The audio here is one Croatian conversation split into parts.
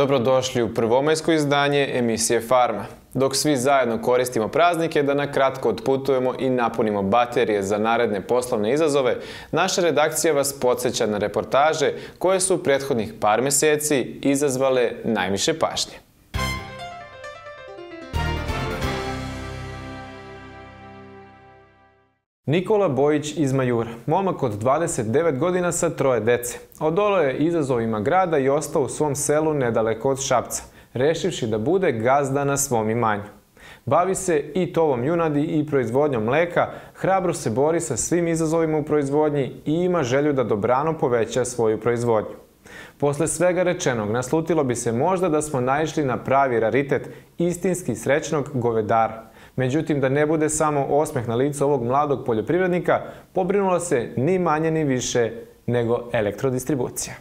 Dobrodošli u prvomajsko izdanje emisije Farma. Dok svi zajedno koristimo praznike da nakratko otputujemo i napunimo baterije za naredne poslovne izazove, naša redakcija vas podsjeća na reportaže koje su u prethodnih par mjeseci izazvale najviše pažnje. Nikola Bojić iz Majura, momak od 29 godina sa 3 dece. Odolao je izazovima grada i ostao u svom selu nedaleko od Šapca, rešivši da bude gazda na svom imanju. Bavi se i tovom junadi i proizvodnjom mleka, hrabro se bori sa svim izazovima u proizvodnji i ima želju da dobrano poveća svoju proizvodnju. Posle svega rečenog naslutilo bi se možda da smo naišli na pravi raritet istinski srećnog govedara. Međutim, da ne bude samo osmeh na licu ovog mladog poljoprivrednika, pobrinula se ni manje ni više nego elektrodistribucija.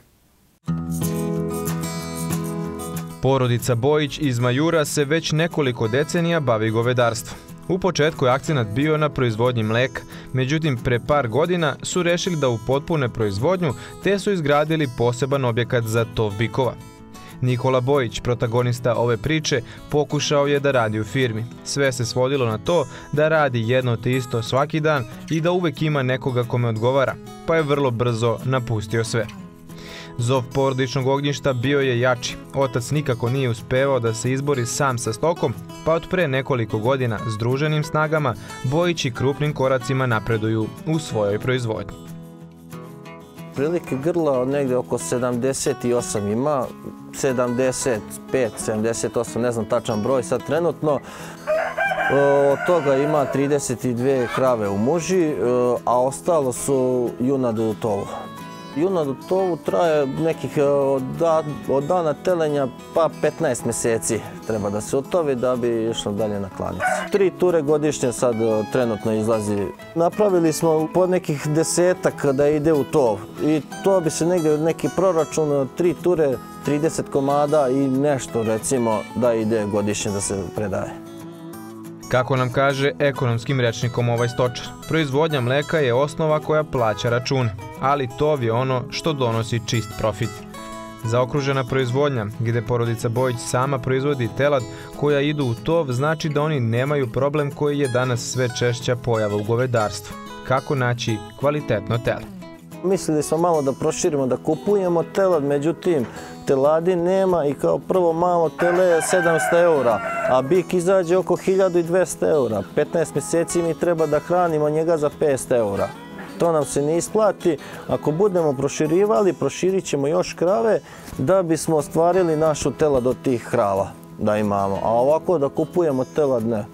Porodica Bojić iz Majura se već nekoliko decenija bavi govedarstvom. U početku je akcenat bio na proizvodnji mleka, međutim pre par godina su rešili da upotpune proizvodnju te su izgradili poseban objekat za tov bikova. Nikola Bojić, protagonista ove priče, pokušao je da radi u firmi. Sve se svodilo na to da radi jedno te isto svaki dan i da uvek ima nekoga kome odgovara, pa je vrlo brzo napustio sve. Zov porodičnog ognjišta bio je jači. Otac nikako nije uspevao da se izbori sam sa stokom, pa od pre nekoliko godina združenim snagama Bojić i krupnim koracima napreduju u svojoj proizvodnji. Prilike grla negde oko 78 ima, 75, 78, ne znam tačan broj sad trenutno. Od toga ima 32 krave u muži, a ostalo su junad u tovu. Junad u tovu traje nekih od dana telenja pa 15 mjeseci treba da se otovi da bi išlo dalje na klanicu. 3 ture godišnje sad trenutno izlazi. Napravili smo po nekih 10-ak da ide u tov i to bi se negdje neki proračun 3 ture 30 komada i nešto recimo da ide godišnje da se predaje. Kako nam kaže ekonomskim rečnikom ovaj stočar, proizvodnja mleka je osnova koja plaća račune, ali tov je ono što donosi čist profit. Zaokružena proizvodnja, gde porodica Bojić sama proizvodi telad koja idu u tov, znači da oni nemaju problem koji je danas sve češća pojava u govedarstvu. Kako naći kvalitetno telad? Mislili smo malo da proširimo, da kupujemo telad, međutim, teladi nema i kao prvo malo tele je 700 eura, a bik izađe oko 1200 eura. 15 mjeseci mi treba da hranimo njega za 500 eura. To nam se ne isplati. Ako budemo proširivali, proširit ćemo još krave da bismo ostvarili našu telad od tih krava da imamo, a ovako da kupujemo telad ne.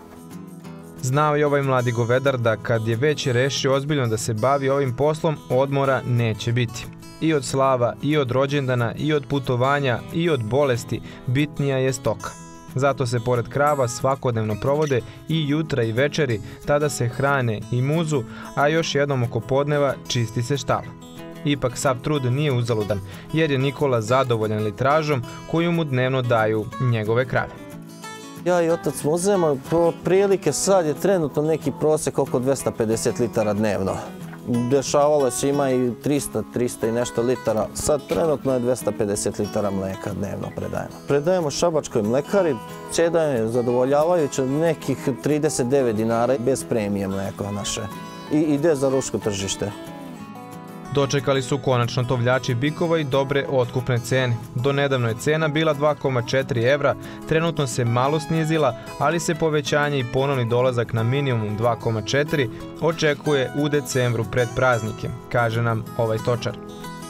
Znao je ovaj mladi govedar da kad je već rešio ozbiljno da se bavi ovim poslom, odmora neće biti. I od slava, i od rođendana, i od putovanja, i od bolesti bitnija je stoka. Zato se pored krava svakodnevno provode i jutra i večeri, tada se hrane i muzu, a još jednom oko podneva čisti se štala. Ipak sav trud nije uzaludan, jer je Nikola zadovoljan litražom koju mu dnevno daju njegove krave. Ja i otac mu uzemo, prilike sad je trenutno neki prosjek oko 250 litara dnevno. Dešavalo se ima i 300, 300 i nešto litara. Sad trenutno je 250 litara mleka dnevno predajemo. Predajemo šabačkoj mlekari, cena je zadovoljavajuća nekih 39 dinara bez premije mleko naše. I ide za rusko tržište. Dočekali su konačno tovljači bikova i dobre otkupne cene. Do nedavno je cena bila 2,4 evra, trenutno se malo snizila, ali se povećanje i ponovni dolazak na minimum 2,4 očekuje u decembru pred praznike, kaže nam ovaj stočar.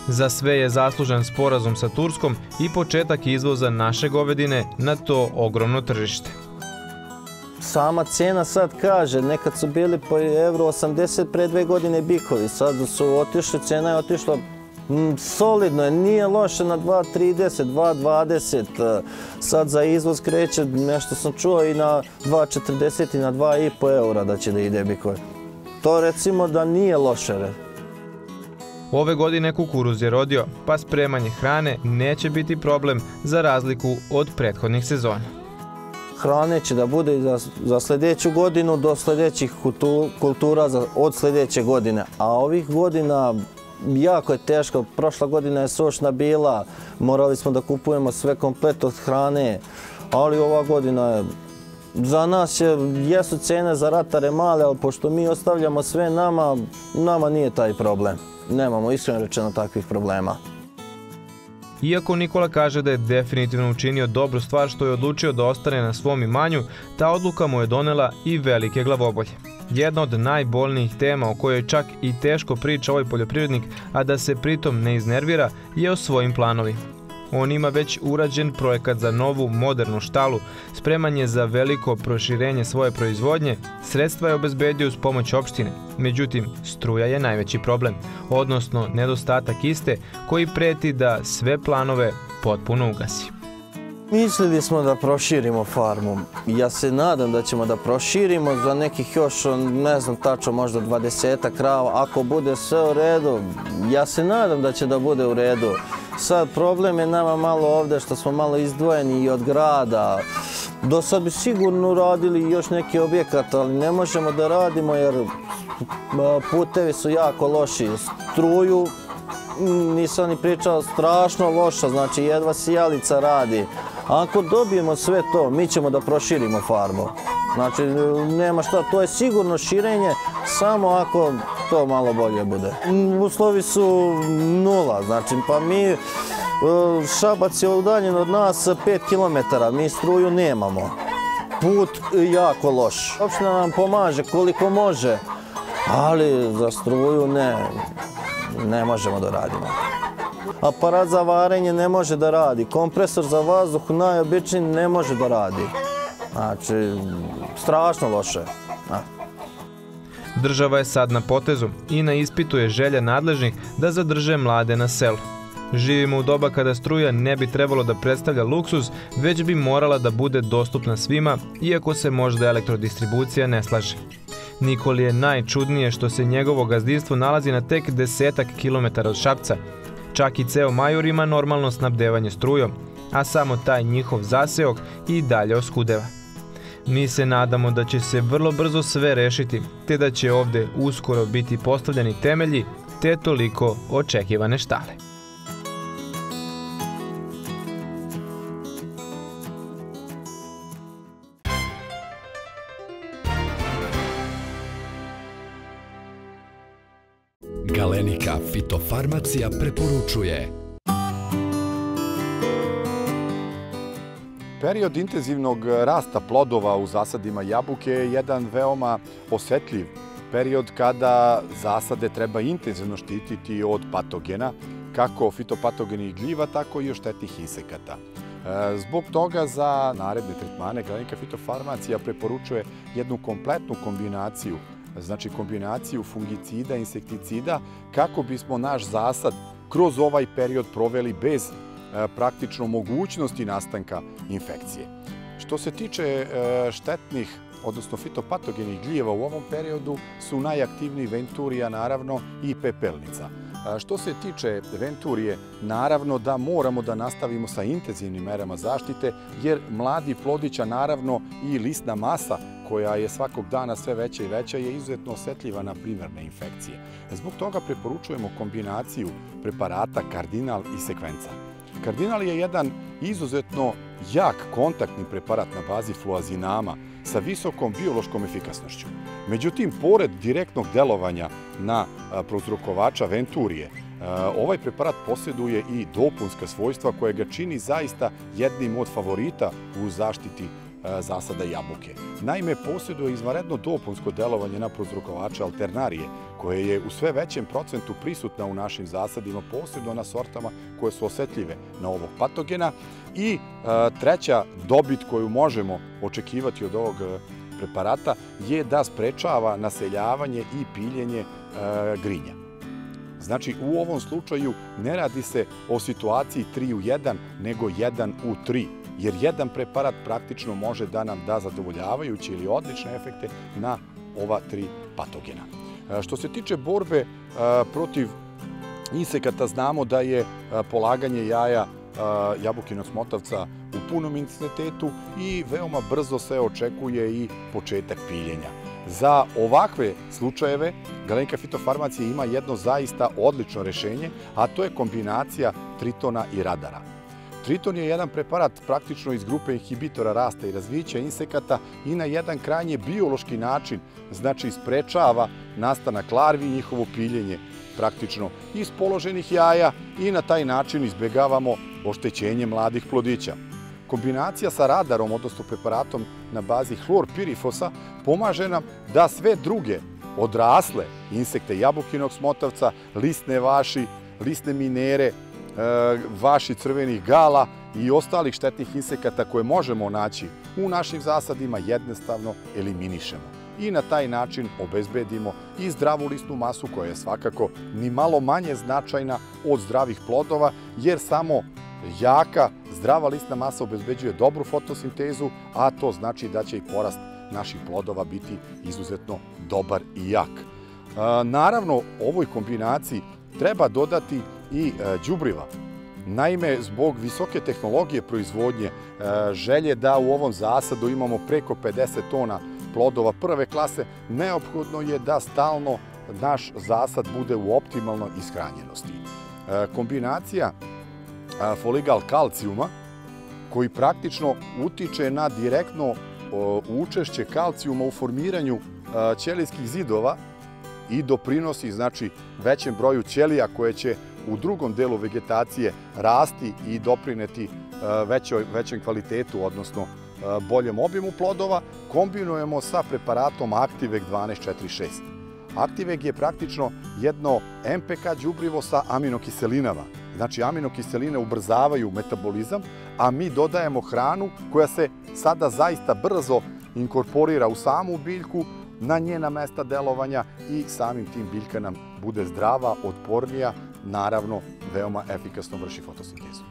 Za sve je zaslužan sporazum sa Turskom i početak izvoza naše govedine na to ogromno tržište. Sama cena sad kaže, nekad su bili po evro 80 pre 2 godine bikovi, sad su otišli, cena je otišla solidno, nije loše na 2,30, 2,20, sad za izvoz kreće, nešto sam čuo i na 2,40 i na 2,5 eura da će da ide bikovi. To recimo da nije loše. Ove godine kukuruz je rodio, pa spremanje hrane neće biti problem za razliku od prethodnih sezona. Hrane će da bude za sljedeću godinu do sljedećih kultura od sljedeće godine. A ovih godina jako je teško. Prošla godina je sušna bila, morali smo da kupujemo sve komplet od hrane, ali ova godina je... Za nas jesu cene za ratare male, ali pošto mi ostavljamo sve nama nije taj problem. Nemamo iskreno rečeno takvih problema. Iako Nikola kaže da je definitivno učinio dobru stvar što je odlučio da ostane na svom imanju, ta odluka mu je donela i velike glavobolje. Jedna od najbolnijih tema o kojoj čak i teško priča ovaj poljoprivrednik, a da se pritom ne iznervira, je o svojim planovima. On ima već urađen projekat za novu, modernu štalu, spreman je za veliko proširenje svoje proizvodnje, sredstva je obezbedio uz pomoć opštine. Međutim, struja je najveći problem, odnosno nedostatak iste koji preti da sve planove potpuno ugasi. Mislili smo da proširimo farmu. Ja se nadam da ćemo da proširimo za nekih još, ne znam tačno, možda 20 krava. Ako bude sve u redu, ja se nadam da će da bude u redu. Sad problem je nama malo ovdje što smo malo izdvojeni i od grada. Do sad bi sigurno radili još neki objekat, ali ne možemo da radimo jer putevi su jako loši. Struju, nisam ni pričao, strašno loša, znači jedva sijalica radi. Ako dobijemo sve to, mi ćemo da proširimo farmu. Znači, nema šta, to je sigurno širenje, samo ako to malo bolje bude. Uslovi su nula, znači, pa mi, Šabac je udaljen od nas 5 km, mi struju nemamo. Put jako loš. Opština nam pomaže koliko može, ali za struju ne možemo da radimo. Aparat za varenje ne može da radi, kompresor za vazduh najobičniji ne može da radi. Znači, strašno loše. Država je sad na potezu i na ispitu je želja nadležnih da zadrže mlade na selu. Živimo u doba kada struja ne bi trebalo da predstavlja luksuz, već bi morala da bude dostupna svima, iako se možda elektrodistribucija ne slaže. Nikoli je najčudnije što se njegovo gazdinstvo nalazi na tek 10 kilometara od Šapca. Čak i ceo Majur ima normalno snabdevanje strujom, a samo taj njihov zaseok i dalje oskudeva. Mi se nadamo da će se vrlo brzo sve rešiti, te da će ovde uskoro biti postavljeni temelji te toliko očekivane štale. Galenika fitofarmacija preporučuje. Period intenzivnog rasta plodova u zasadima jabuke je jedan veoma osetljiv period kada zasade treba intenzivno štititi od patogena, kako fitopatogenih gljiva, tako i od štetnih insekata. Zbog toga za naredne tretmane Galenika fitofarmacija preporučuje jednu kompletnu kombinaciju, znači kombinaciju fungicida, insekticida, kako bismo naš zasad kroz ovaj period proveli bez praktično mogućnosti nastanka infekcije. Što se tiče štetnih, odnosno fitopatogenih gljeva u ovom periodu su najaktivniji venturija, naravno, i pepelnica. Što se tiče venturije, naravno da moramo da nastavimo sa intenzivnim merama zaštite, jer mladi plodića, naravno, i lisna masa koja je svakog dana sve veća i veća, je izuzetno osetljiva na primarne infekcije. Zbog toga preporučujemo kombinaciju preparata Cardinal i Sekvenca. Cardinal je jedan izuzetno jak kontaktni preparat na bazi fluazinama sa visokom biološkom efikasnošću. Međutim, pored direktnog delovanja na prouzrokovača venturije, ovaj preparat posjeduje i dopunska svojstva koje ga čini zaista jednim od favorita u zaštiti zasada jabuke. Naime, posjeduje izvanredno dopunsko delovanje na prouzrokovače alternarije, koje je u sve većem procentu prisutna u našim zasadima, posebno na sortama koje su osetljive na ovog patogena. I treća dobit koju možemo očekivati od ovog preparata je da sprečava naseljavanje i piljenje grinja. Znači, u ovom slučaju ne radi se o situaciji 3 u 1, nego 1 u 3. Jer jedan preparat praktično može da nam da zadovoljavajuće ili odlične efekte na ova 3 patogena. Što se tiče borbe protiv insekata, znamo da je polaganje jaja jabukinog smotavca u punom intenzitetu i veoma brzo se očekuje i početak piljenja. Za ovakve slučajeve Galenika fitofarmacija ima jedno zaista odlično rješenje, a to je kombinacija Tritona i Radara. Triton je jedan preparat praktično iz grupe inhibitora rasta i razvića insekata i na jedan krajnje biološki način, znači sprečava nastanak larvi i njihovo piljenje praktično iz položenih jaja i na taj način izbjegavamo oštećenje mladih plodića. Kombinacija sa Radarom, odnosno preparatom na bazi hlorpirifosa, pomaže nam da sve druge odrasle insekte jabukinog smotavca, listne vaši, listne minere, vaši crvenih gala i ostalih štetnih insekata koje možemo naći u našim zasadima jednostavno eliminišemo. I na taj način obezbedimo i zdravu lisnu masu koja je svakako ni malo manje značajna od zdravih plodova, jer samo jaka, zdrava lisna masa obezbeđuje dobru fotosintezu, a to znači da će i porast naših plodova biti izuzetno dobar i jak. Naravno, ovoj kombinaciji treba dodati i đubriva. Naime, zbog visoke tehnologije proizvodnje, želje da u ovom zasadu imamo preko 50 tona plodova prve klase, neophodno je da stalno naš zasad bude u optimalnoj ishranjenosti. Kombinacija foligal kalcijuma, koji praktično utiče na direktno učešće kalcijuma u formiranju ćelijskih zidova i doprinosi znači većem broju ćelija koje će u drugom delu vegetacije rasti i doprineti većem kvalitetu, odnosno boljem objemu plodova, kombinujemo sa preparatom Aktivek 1246. Aktivek je praktično jedno MPK đubrivo sa aminokiselinama. Znači, aminokiseline ubrzavaju metabolizam, a mi dodajemo hranu koja se sada zaista brzo inkorporira u samu biljku, na njena mesta delovanja i samim tim biljka nam bude zdrava, otpornija, naravno veoma efikasno vrši fotosintezu.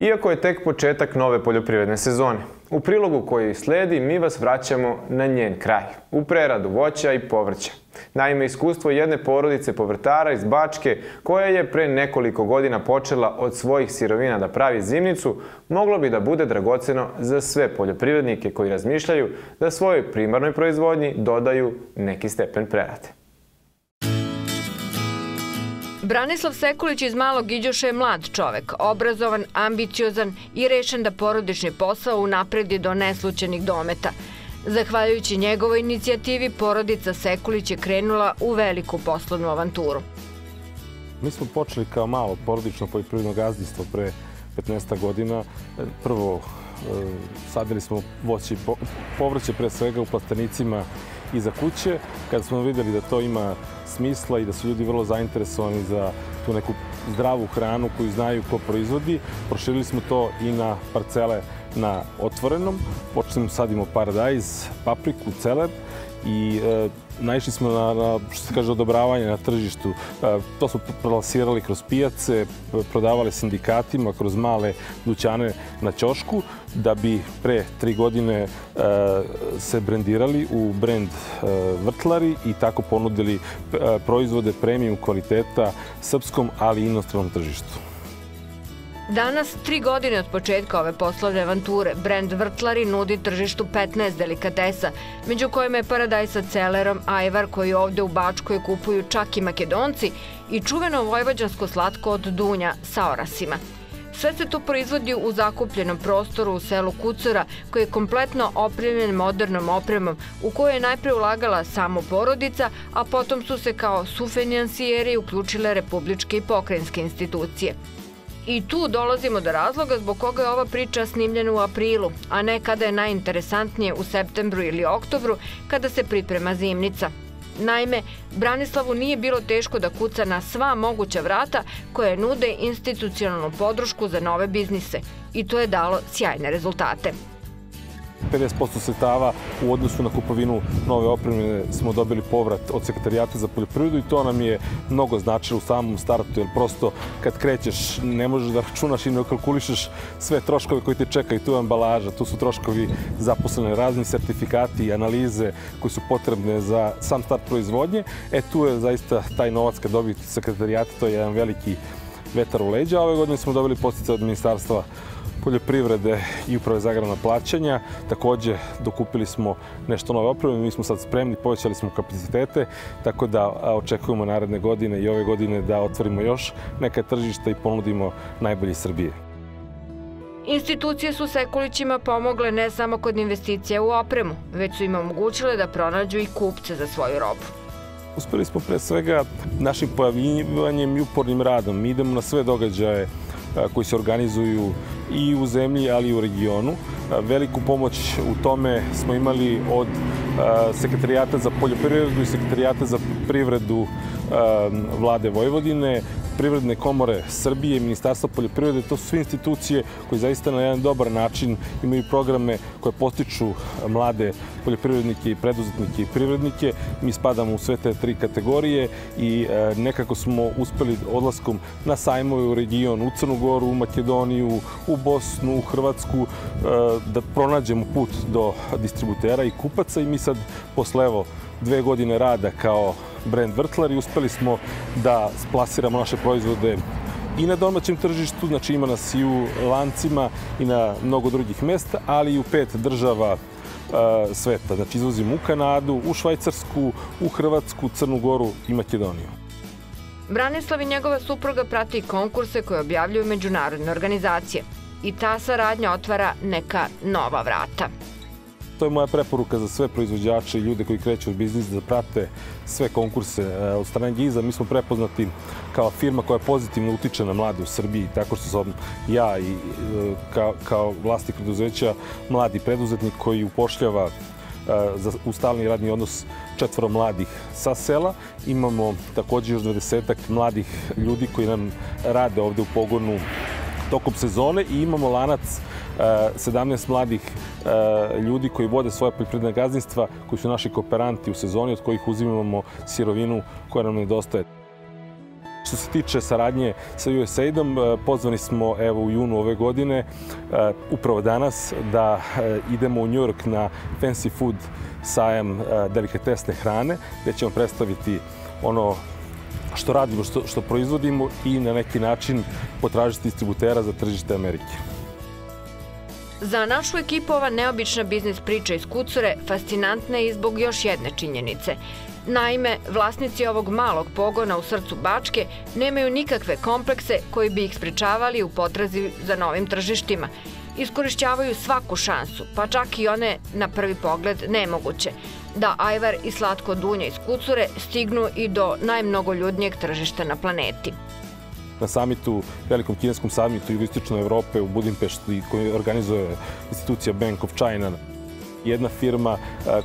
Iako je tek početak nove poljoprivredne sezone, u prilogu koji sledi mi vas vraćamo na njen kraj, u preradu voća i povrća. Naime, iskustvo jedne porodice povrtara iz Bačke, koja je pre nekoliko godina počela od svojih sirovina da pravi zimnicu, moglo bi da bude dragoceno za sve poljoprivrednike koji razmišljaju da svojoj primarnoj proizvodnji dodaju neki stepen prerade. Branislav Sekulić iz Malog Iđoša je mlad čovek, obrazovan, ambiciozan i rešen da porodični posao unapredi do neslućenih dometa. Zahvaljujući njegovoj inicijativi, porodica Sekulić je krenula u veliku poslovnu avanturu. Mi smo počeli kao malo porodično poljoprivredno gazdinstvo pre 15 godina. Prvo, sadili smo voće i povrće pre svega u plastenicima iza kuće. Kada smo videli da to ima smisla i da su ljudi vrlo zainteresovani za tu neku zdravu hranu koju znaju ko proizvodi, proširili smo to i na parcele na otvorenom. Počnemo sadimo paradajz, papriku, celer i naišli smo na, što se kaže, odobravanje na tržištu. To smo prelasirali kroz pijace, prodavali sindikatima, kroz male dućane na ćošku, da bi pre 3 godine se brendirali u brend Vrtlari i tako ponudili proizvode premium kvaliteta srpskom, ali i inostranom tržištu. Danas, 3 godine od početka ove poslovne avanture, brend Vrtlari nudi tržištu 15 delikatesa, među kojima je paradajz sa celerom, ajvar koji ovde u Bačkoj kupuju čak i Makedonci i čuveno vojvođansko slatko od dunja sa orasima. Sve se to proizvodi u zakupljenom prostoru u selu Kucura, koji je kompletno opremljen modernom opremom u kojoj je najpre ulagala samo porodica, a potom su se kao sufinansijeri uključile republičke i pokrajinske institucije. I tu dolazimo do razloga zbog koga je ova priča snimljena u aprilu, a ne kada je najinteresantnije u septembru ili oktobru, kada se priprema zimnica. Naime, Branislavu nije bilo teško da kuca na sva moguća vrata koje nude institucionalnu podršku za nove biznise i to je dalo sjajne rezultate. 50% sredstava u odnosu na kupovinu nove opreme smo dobili povrat od Sekretarijata za poljoprivredu i to nam je mnogo značilo u samom startu, jer prosto kad krećeš ne možeš da računaš i ne kalkulišeš sve troškove koji te čekaju. Tu je ambalaža, tu su troškovi zaposlene, razni sertifikati i analize koji su potrebne za sam start proizvodnje. Tu je zaista taj novac kad dobiti Sekretarijata, to je jedan veliki vetar u leđa. Ove godine smo dobili podsticaj od Ministarstva poljoprivrede i uprave za agrarna plaćanja. Također, dokupili smo nešto nove opreme, mi smo sad spremni, povećali smo kapacitete, tako da očekujemo naredne godine i ove godine da otvorimo još neka tržišta i ponudimo najbolje iz Srbije. Institucije su Sekulićima pomogle ne samo kod investicija u opremu, već su im omogućile da pronađu i kupce za svoju robu. Uspeli smo pre svega našim pojavljivanjem i upornim radom. Mi idemo na sve događaje koji se organizuju i u zemlji, ali i u regionu. Veliku pomoć u tome smo imali od Sekretarijata za poljoprivredu i Sekretarijata za privredu Vlade Vojvodine, Privredne komore Srbije i Ministarstva poljoprivrede. To su sve institucije koje zaista na jedan dobar način imaju programe koje potiču mlade poljoprivrednike i preduzetnike i privrednike. Mi spadamo u sve te tri kategorije i nekako smo uspeli odlaskom na sajmove u region, u Crnu Goru, u Makedoniju, u Bosnu, u Hrvatsku, da pronađemo put do distributera i kupaca. I mi sad, posle evo 2 godine rada kao brand Vrtlari, uspeli smo da plasiramo naše proizvode i na domaćem tržištu, znači ima nas i u lancima i na mnogo drugih mesta, ali i u 5 država sveta. Znači izvozimo u Kanadu, u Švajcarsku, u Hrvatsku, Crnu Goru i Makedoniju. Branislav i njegova supruga prati konkurse koje objavljuju međunarodne organizacije i ta saradnja otvara neka nova vrata. To je moja preporuka za sve proizvođače i ljude koji kreću u biznis da prate sve konkurse od strane GIZ-a. Mi smo prepoznati kao firma koja pozitivno utiče na mlade u Srbiji, tako što sam ja i kao vlasnik preduzeća mladi preduzetnik koji upošljava u stalni radni odnos 4 mladih sa sela. Imamo također još 20-ak mladih ljudi koji nam rade ovde u pogonu tokom sezone i imamo lanac 17 mladih ljudi koji vode svoje poljoprivredna gazdinstva, koji su naši kooperanti u sezoni, od kojih uzimamo sirovinu koja nam nedostaje. Što se tiče saradnje sa USAID-om, pozvani smo evo u junu ove godine, upravo danas, da idemo u New York na Fancy Food sajam delikatesne hrane, gde ćemo predstaviti ono što radimo, što proizvodimo i na neki način potražiti distributera za tržište Amerike. Za našu ekipu ova neobična biznis priča iz Kucure fascinantna je i zbog još jedne činjenice. Naime, vlasnici ovog malog pogona u srcu Bačke nemaju nikakve komplekse koji bi ih sprečavali u potrazi za novim tržištima. Iskorišćavaju svaku šansu, pa čak i one na prvi pogled nemoguće, da ajvar i slatko dunje iz Kucure stignu i do najmnogoljudnijeg tržišta na planeti. Na samitu, velikom kineskom samitu jugoistočne Evrope u Budimpešti koju organizuje institucija Bank of China, jedna firma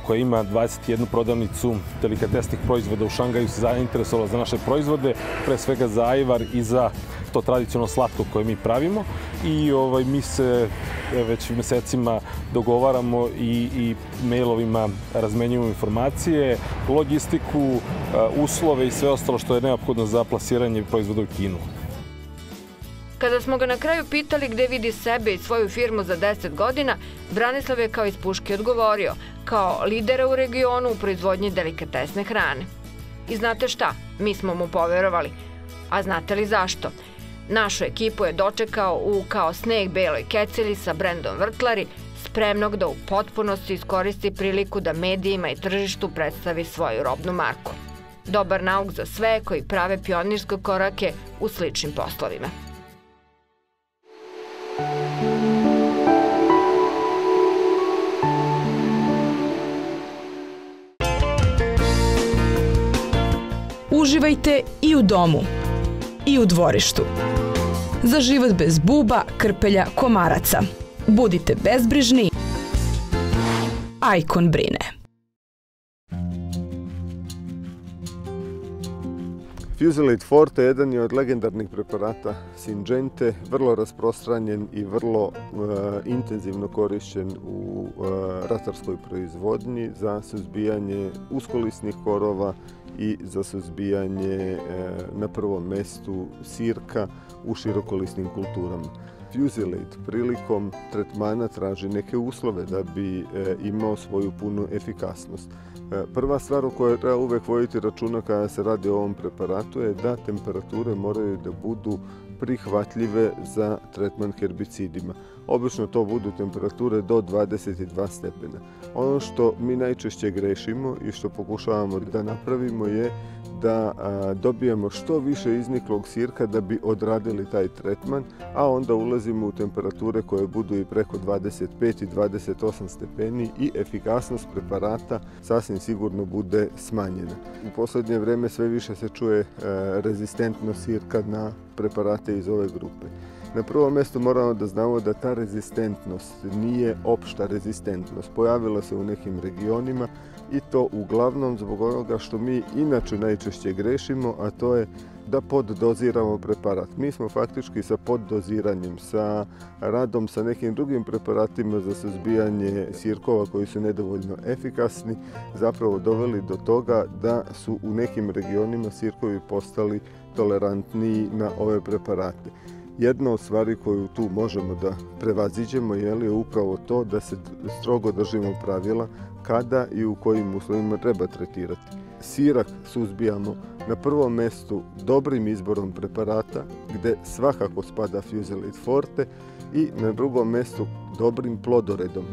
koja ima 21 prodavnicu delikatesnih proizvoda u Šangaju se zainteresovala za naše proizvode, pre svega za ajvar i za to tradicionalno slatko koje mi pravimo. I mi se već mesecima dogovaramo i mailovima razmenjujemo informacije, logistiku, uslove i sve ostalo što je neophodno za plasiranje proizvoda u Kinu. Kada smo ga na kraju pitali gde vidi sebe i svoju firmu za 10 godina, Branislav je kao iz puške odgovorio, kao lidera u regionu u proizvodnji delikatesne hrane. I znate šta? Mi smo mu poverovali. A znate li zašto? Našu ekipu je dočekao u kao sneg beloj keceli sa brendom Vrtlari, spremnog da u potpunosti iskoristi priliku da medijima i tržištu predstavi svoju robnu marku. Dobar nauk za sve koji prave pionirske korake u sličnim poslovima. Uživajte i u domu, i u dvorištu. Za život bez buba, krpelja, komaraca. Budite bezbrižni. Aikon brine. Fusilade Forte jedan je od legendarnih preparata Syngente, vrlo rasprostranjen i vrlo intenzivno korišćen u ratarskoj proizvodnji za suzbijanje uskolisnih korova i za suzbijanje na prvom mestu sirka u širokolisnim kulturama. Fusilade prilikom tretmana traži neke uslove da bi imao svoju punu efikasnost. Prva stvar o kojoj treba uvek voditi računa kada se radi o ovom preparatu je da temperature moraju da budu prihvatljive za tretman herbicidima. Obično to budu temperature do 22 stepena. Ono što mi najčešće grešimo i što pokušavamo da napravimo je da dobijemo što više izniklog sirka da bi odradili taj tretman, a onda ulazimo u temperature koje budu i preko 25 i 28 stepeni i efikasnost preparata sasvim sigurno bude smanjena. U posljednje vreme sve više se čuje rezistentno sirka na preparate iz ove grupe. Na prvo mjesto moramo da znamo da ta rezistentnost nije opšta rezistentnost. Pojavila se u nekim regionima i to uglavnom zbog onoga što mi inače najčešće grešimo, a to je da poddoziramo preparat. Mi smo faktički sa poddoziranjem, sa radom, sa nekim drugim preparatima za suzbijanje sirkova koji su nedovoljno efikasni, zapravo doveli do toga da su u nekim regionima sirkovi postali tolerantniji na ove preparate. Jedna od stvari koju tu možemo da prevaziđemo je upravo to da se strogo držimo pravila kada i u kojim uslovima treba tretirati. Sirak suzbijamo na prvom mjestu dobrim izborom preparata, gde svakako spada Fusilade Forte, i na drugom mjestu dobrim plodoredom.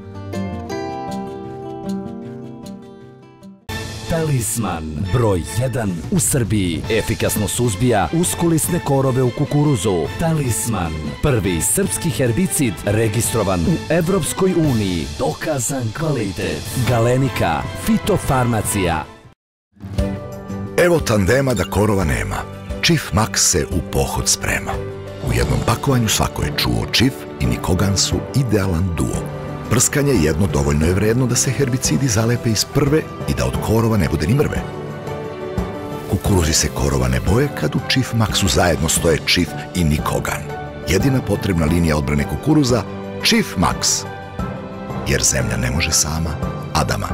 Talisman broj 1 u Srbiji efikasno suzbija uskolisne korove u kukuruzu. Talisman, prvi srpski herbicid registrovan u Evropskoj uniji. Dokazan kvalitet. Galenika fitofarmacija. Evo tandema da korova nema. Čif Max se u pohod sprema. U jednom pakovanju svako je čuo Čif i Nikogan su idealan duo. Prskanje jedno dovoljno je vredno da se herbicidi zalepe iz prve i da od korova ne bude ni mrve. Kukuruzi se korova ne boje kad u Čif Maxu zajedno stoje Čif i Nikogan. Jedina potrebna linija odbrane kukuruza, Čif Max. Jer zemlja ne može sama, Adama.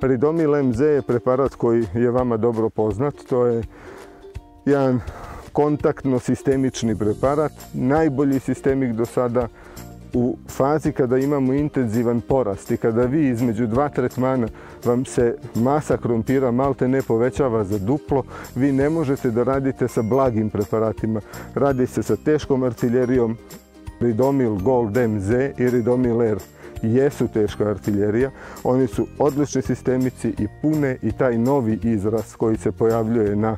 Pridomil MZ je preparat koji je vama dobro poznat. To je jedan kontaktno-sistemični preparat, najbolji sistemik do sada. U fazi kada imamo intenzivan porast i kada vi između dva tretmana vam se masa krompira malte ne povećava za duplo, vi ne možete da radite sa blagim preparatima. Radi se sa teškom artiljerijom. Pridomil Gold MZ i Pridomil R jesu teška artiljerija, oni su odlični sistemici i pune i taj novi izraz koji se pojavljuje na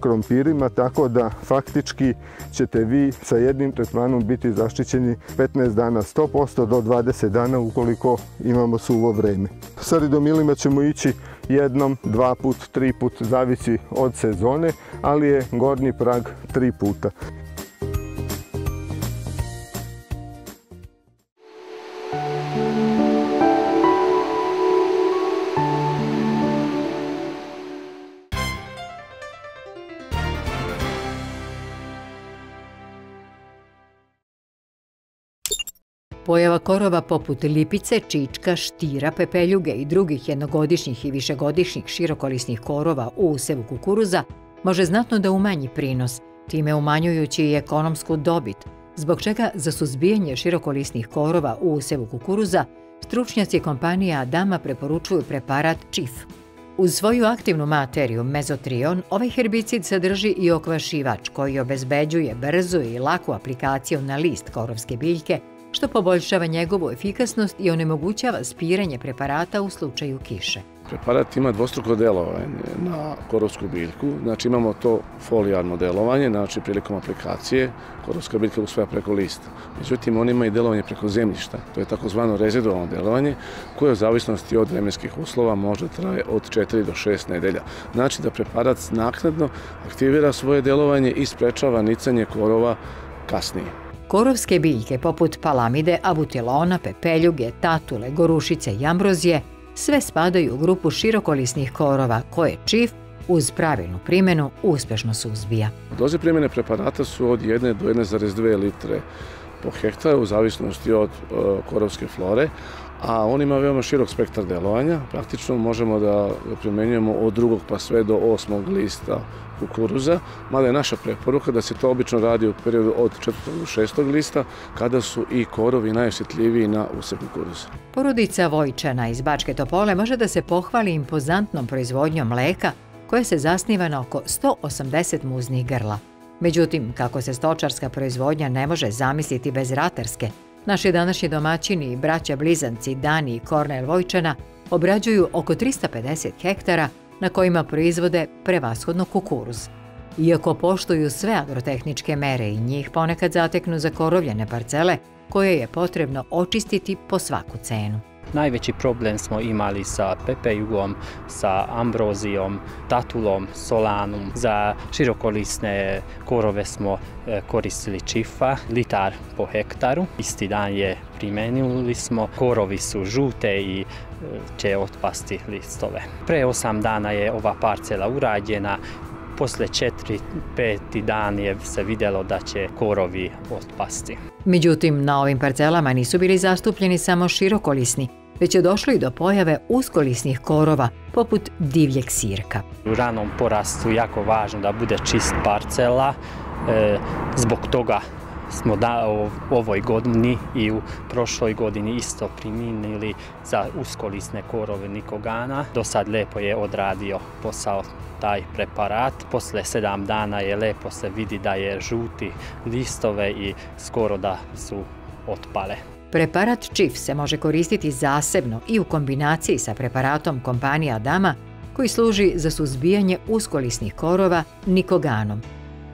krompirima, tako da faktički ćete vi sa jednim tretmanom biti zaštićeni 15 dana 100% do 20 dana ukoliko imamo suvo vreme. Sa pridomilima ćemo ići jednom, dva put, tri put, zavisi od sezone, ali je gornji prag 3 puta. Pojava korova poput lipice, čička, štira, pepeljuge i drugih jednogodišnjih i višegodišnjih širokolisnih korova u usevu kukuruza može znatno da umanji prinos, time umanjujući i ekonomsku dobit, zbog čega za suzbijanje širokolisnih korova u usevu kukuruza stručnjaci kompanija Adama preporučuju preparat Čif. Uz svoju aktivnu materiju, mezotrion, ovaj herbicid sadrži i okvašivač koji obezbeđuje brzu i laku aplikaciju na list korovske biljke, što poboljšava njegovu efikasnost i onemogućava spiranje preparata u slučaju kiše. Preparat ima dvostruko delovanje na korovsku biljku, znači imamo to folijarno delovanje, znači prilikom aplikacije korovska biljka usvaja preko lista. Međutim, on ima i delovanje preko zemljišta, to je takozvano rezidualno delovanje koje u zavisnosti od vremenskih uslova može traje od 4 do 6 nedelja. Znači da preparat naknadno aktivira svoje delovanje i sprečava nicanje korova kasnije. Korovske biljke poput palamide, abutilona, pepeljuge, tatule, gorušice i ambrozije sve spadaju u grupu širokolisnih korova koje Čif uz pravilnu primjenu uspešno suzbija. Doze primjene preparata su od 1 do 1,2 litre po hektaru u zavisnosti od korovske flore, a on ima veoma širok spektar delovanja. Praktično možemo da primenjujemo od 2. pa sve do 8. lista kukuruza, mada je naša preporuka da se to obično radi u periodu od 4. do 6. lista, kada su i korovi najosjetljiviji na usep kukuruza. Porodica Vojčana iz Bačke Topole može da se pohvali impozantnom proizvodnjom mleka, koja se zasniva na oko 180 muznih grla. Međutim, kako se stočarska proizvodnja ne može zamisliti bez ratarske, naši današnji domaćini i braća blizanci Dani i Kornel Vojčana obrađuju oko 350 hektara na kojima proizvode prevashodno kukuruz. Iako poštuju sve agrotehničke mere i njih ponekad zateknu zakorovljene parcele koje je potrebno očistiti po svaku cenu. Najveći problem smo imali sa pepejugom, sa ambrozijom, datulom, solanom. Za širokolisne korove smo koristili čifa, litar po hektaru. Isti dan je primenili smo. Korovi su žute i će otpasti listove. Pre 8 dana je ova parcela urađena. Posle 4-5 dana je se vidjelo da će korovi otpasti. Međutim, na ovim parcelama nisu bili zastupljeni samo širokolisni, već je došlo i do pojave uskolisnih korova, poput divljeg sirka. U ranom porastu je jako važno da bude čist parcela, zbog toga smo u ovoj godini i u prošloj godini isto priminili za uskolisne korove nikogana. Do sad lepo je odradio posao taj preparat. Posle 7 dana je lepo se vidi da je žuti listove i skoro da su otpale. Preparat Čif se može koristiti zasebno i u kombinaciji sa preparatom kompanije Adama koji služi za suzbijanje uskolisnih korova nikoganom.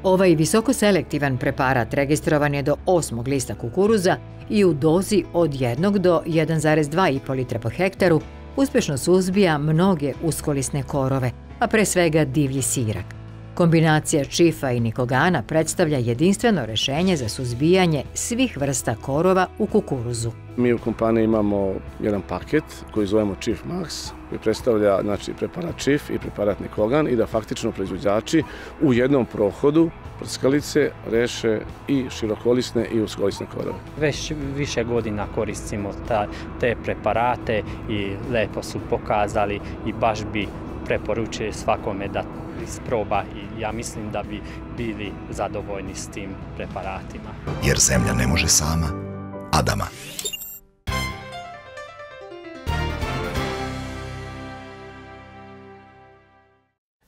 Ovaj visokoselektivan preparat registrovan je do 8. lista kukuruza i u dozi od 1 do 1,2,5 litra po hektaru uspješno suzbija mnoge uskolisne korove, a pre svega divlji sirak. Kombinacija čifa i nikogana predstavlja jedinstveno rešenje za suzbijanje svih vrsta korova u kukuruzu. Mi u kompaniji imamo jedan paket koji zovemo Čif Max, koji predstavlja preparat čif i preparat nikogan i da faktično proizvođači u jednom prohodu prskalice reše i širokolisne i uskolisne korove. Već više godina koristimo te preparate i lepo su pokazali i baš bi preporučuje svakome da isproba i ja mislim da bi bili zadovoljni s tim preparatima. Jer zemlja ne može sama, Adama.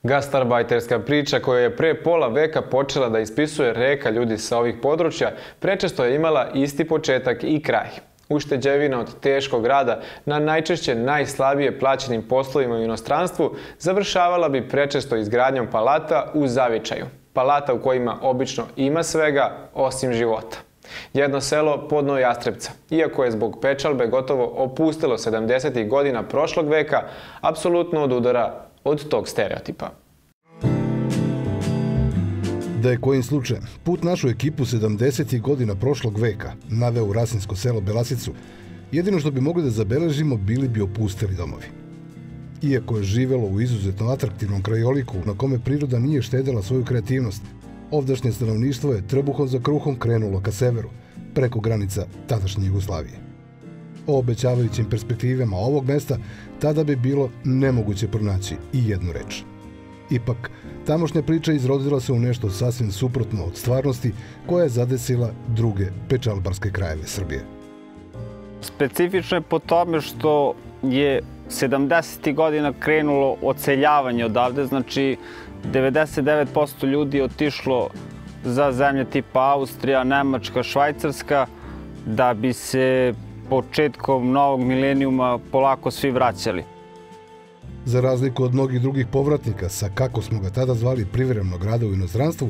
Gastarbajterska priča koja je pre pola veka počela da ispisuje reka ljudi sa ovih područja, prečesto je imala isti početak i kraj. Ušteđevina od teškog rada na najčešće najslabije plaćenim poslovima u inostranstvu završavala bi prečesto izgradnjom palata u zavičaju. Palata u kojima obično ima svega osim života. Jedno selo podno Jastrebca, iako je zbog pečalbe gotovo opustilo 70-ih godina prošlog veka, apsolutno odudara od tog stereotipa. Da je kojim slučajem put našu ekipu 70. godina prošlog veka naveo u rasinsko selo Belasicu, jedino što bi mogli da zabeležimo bili bi opusteli domovi. Iako je živelo u izuzetno atraktivnom krajoliku na kome priroda nije štedela svoju kreativnost, ovdašnje stanovništvo je trbuhom za kruhom krenulo ka severu, preko granica tadašnje Jugoslavije. O obećavajućim perspektivama ovog mesta tada bi bilo nemoguće pronaći i jednu reč. Ipak, tamošnja priča izrodila se u nešto sasvim suprotno od stvarnosti koja je zadesila druge pečalbarske krajeve Srbije. Specifično je po tome što je 70. godina krenulo odseljavanje odavde, znači 99% ljudi je otišlo za zemlje tipa Austrija, Nemačka, Švajcarska, da bi se početkom novog milenijuma polako svi vraćali. Za razliku od mnogih drugih povratnika, sa kako smo ga tada zvali privremenog rada u inostranstvu,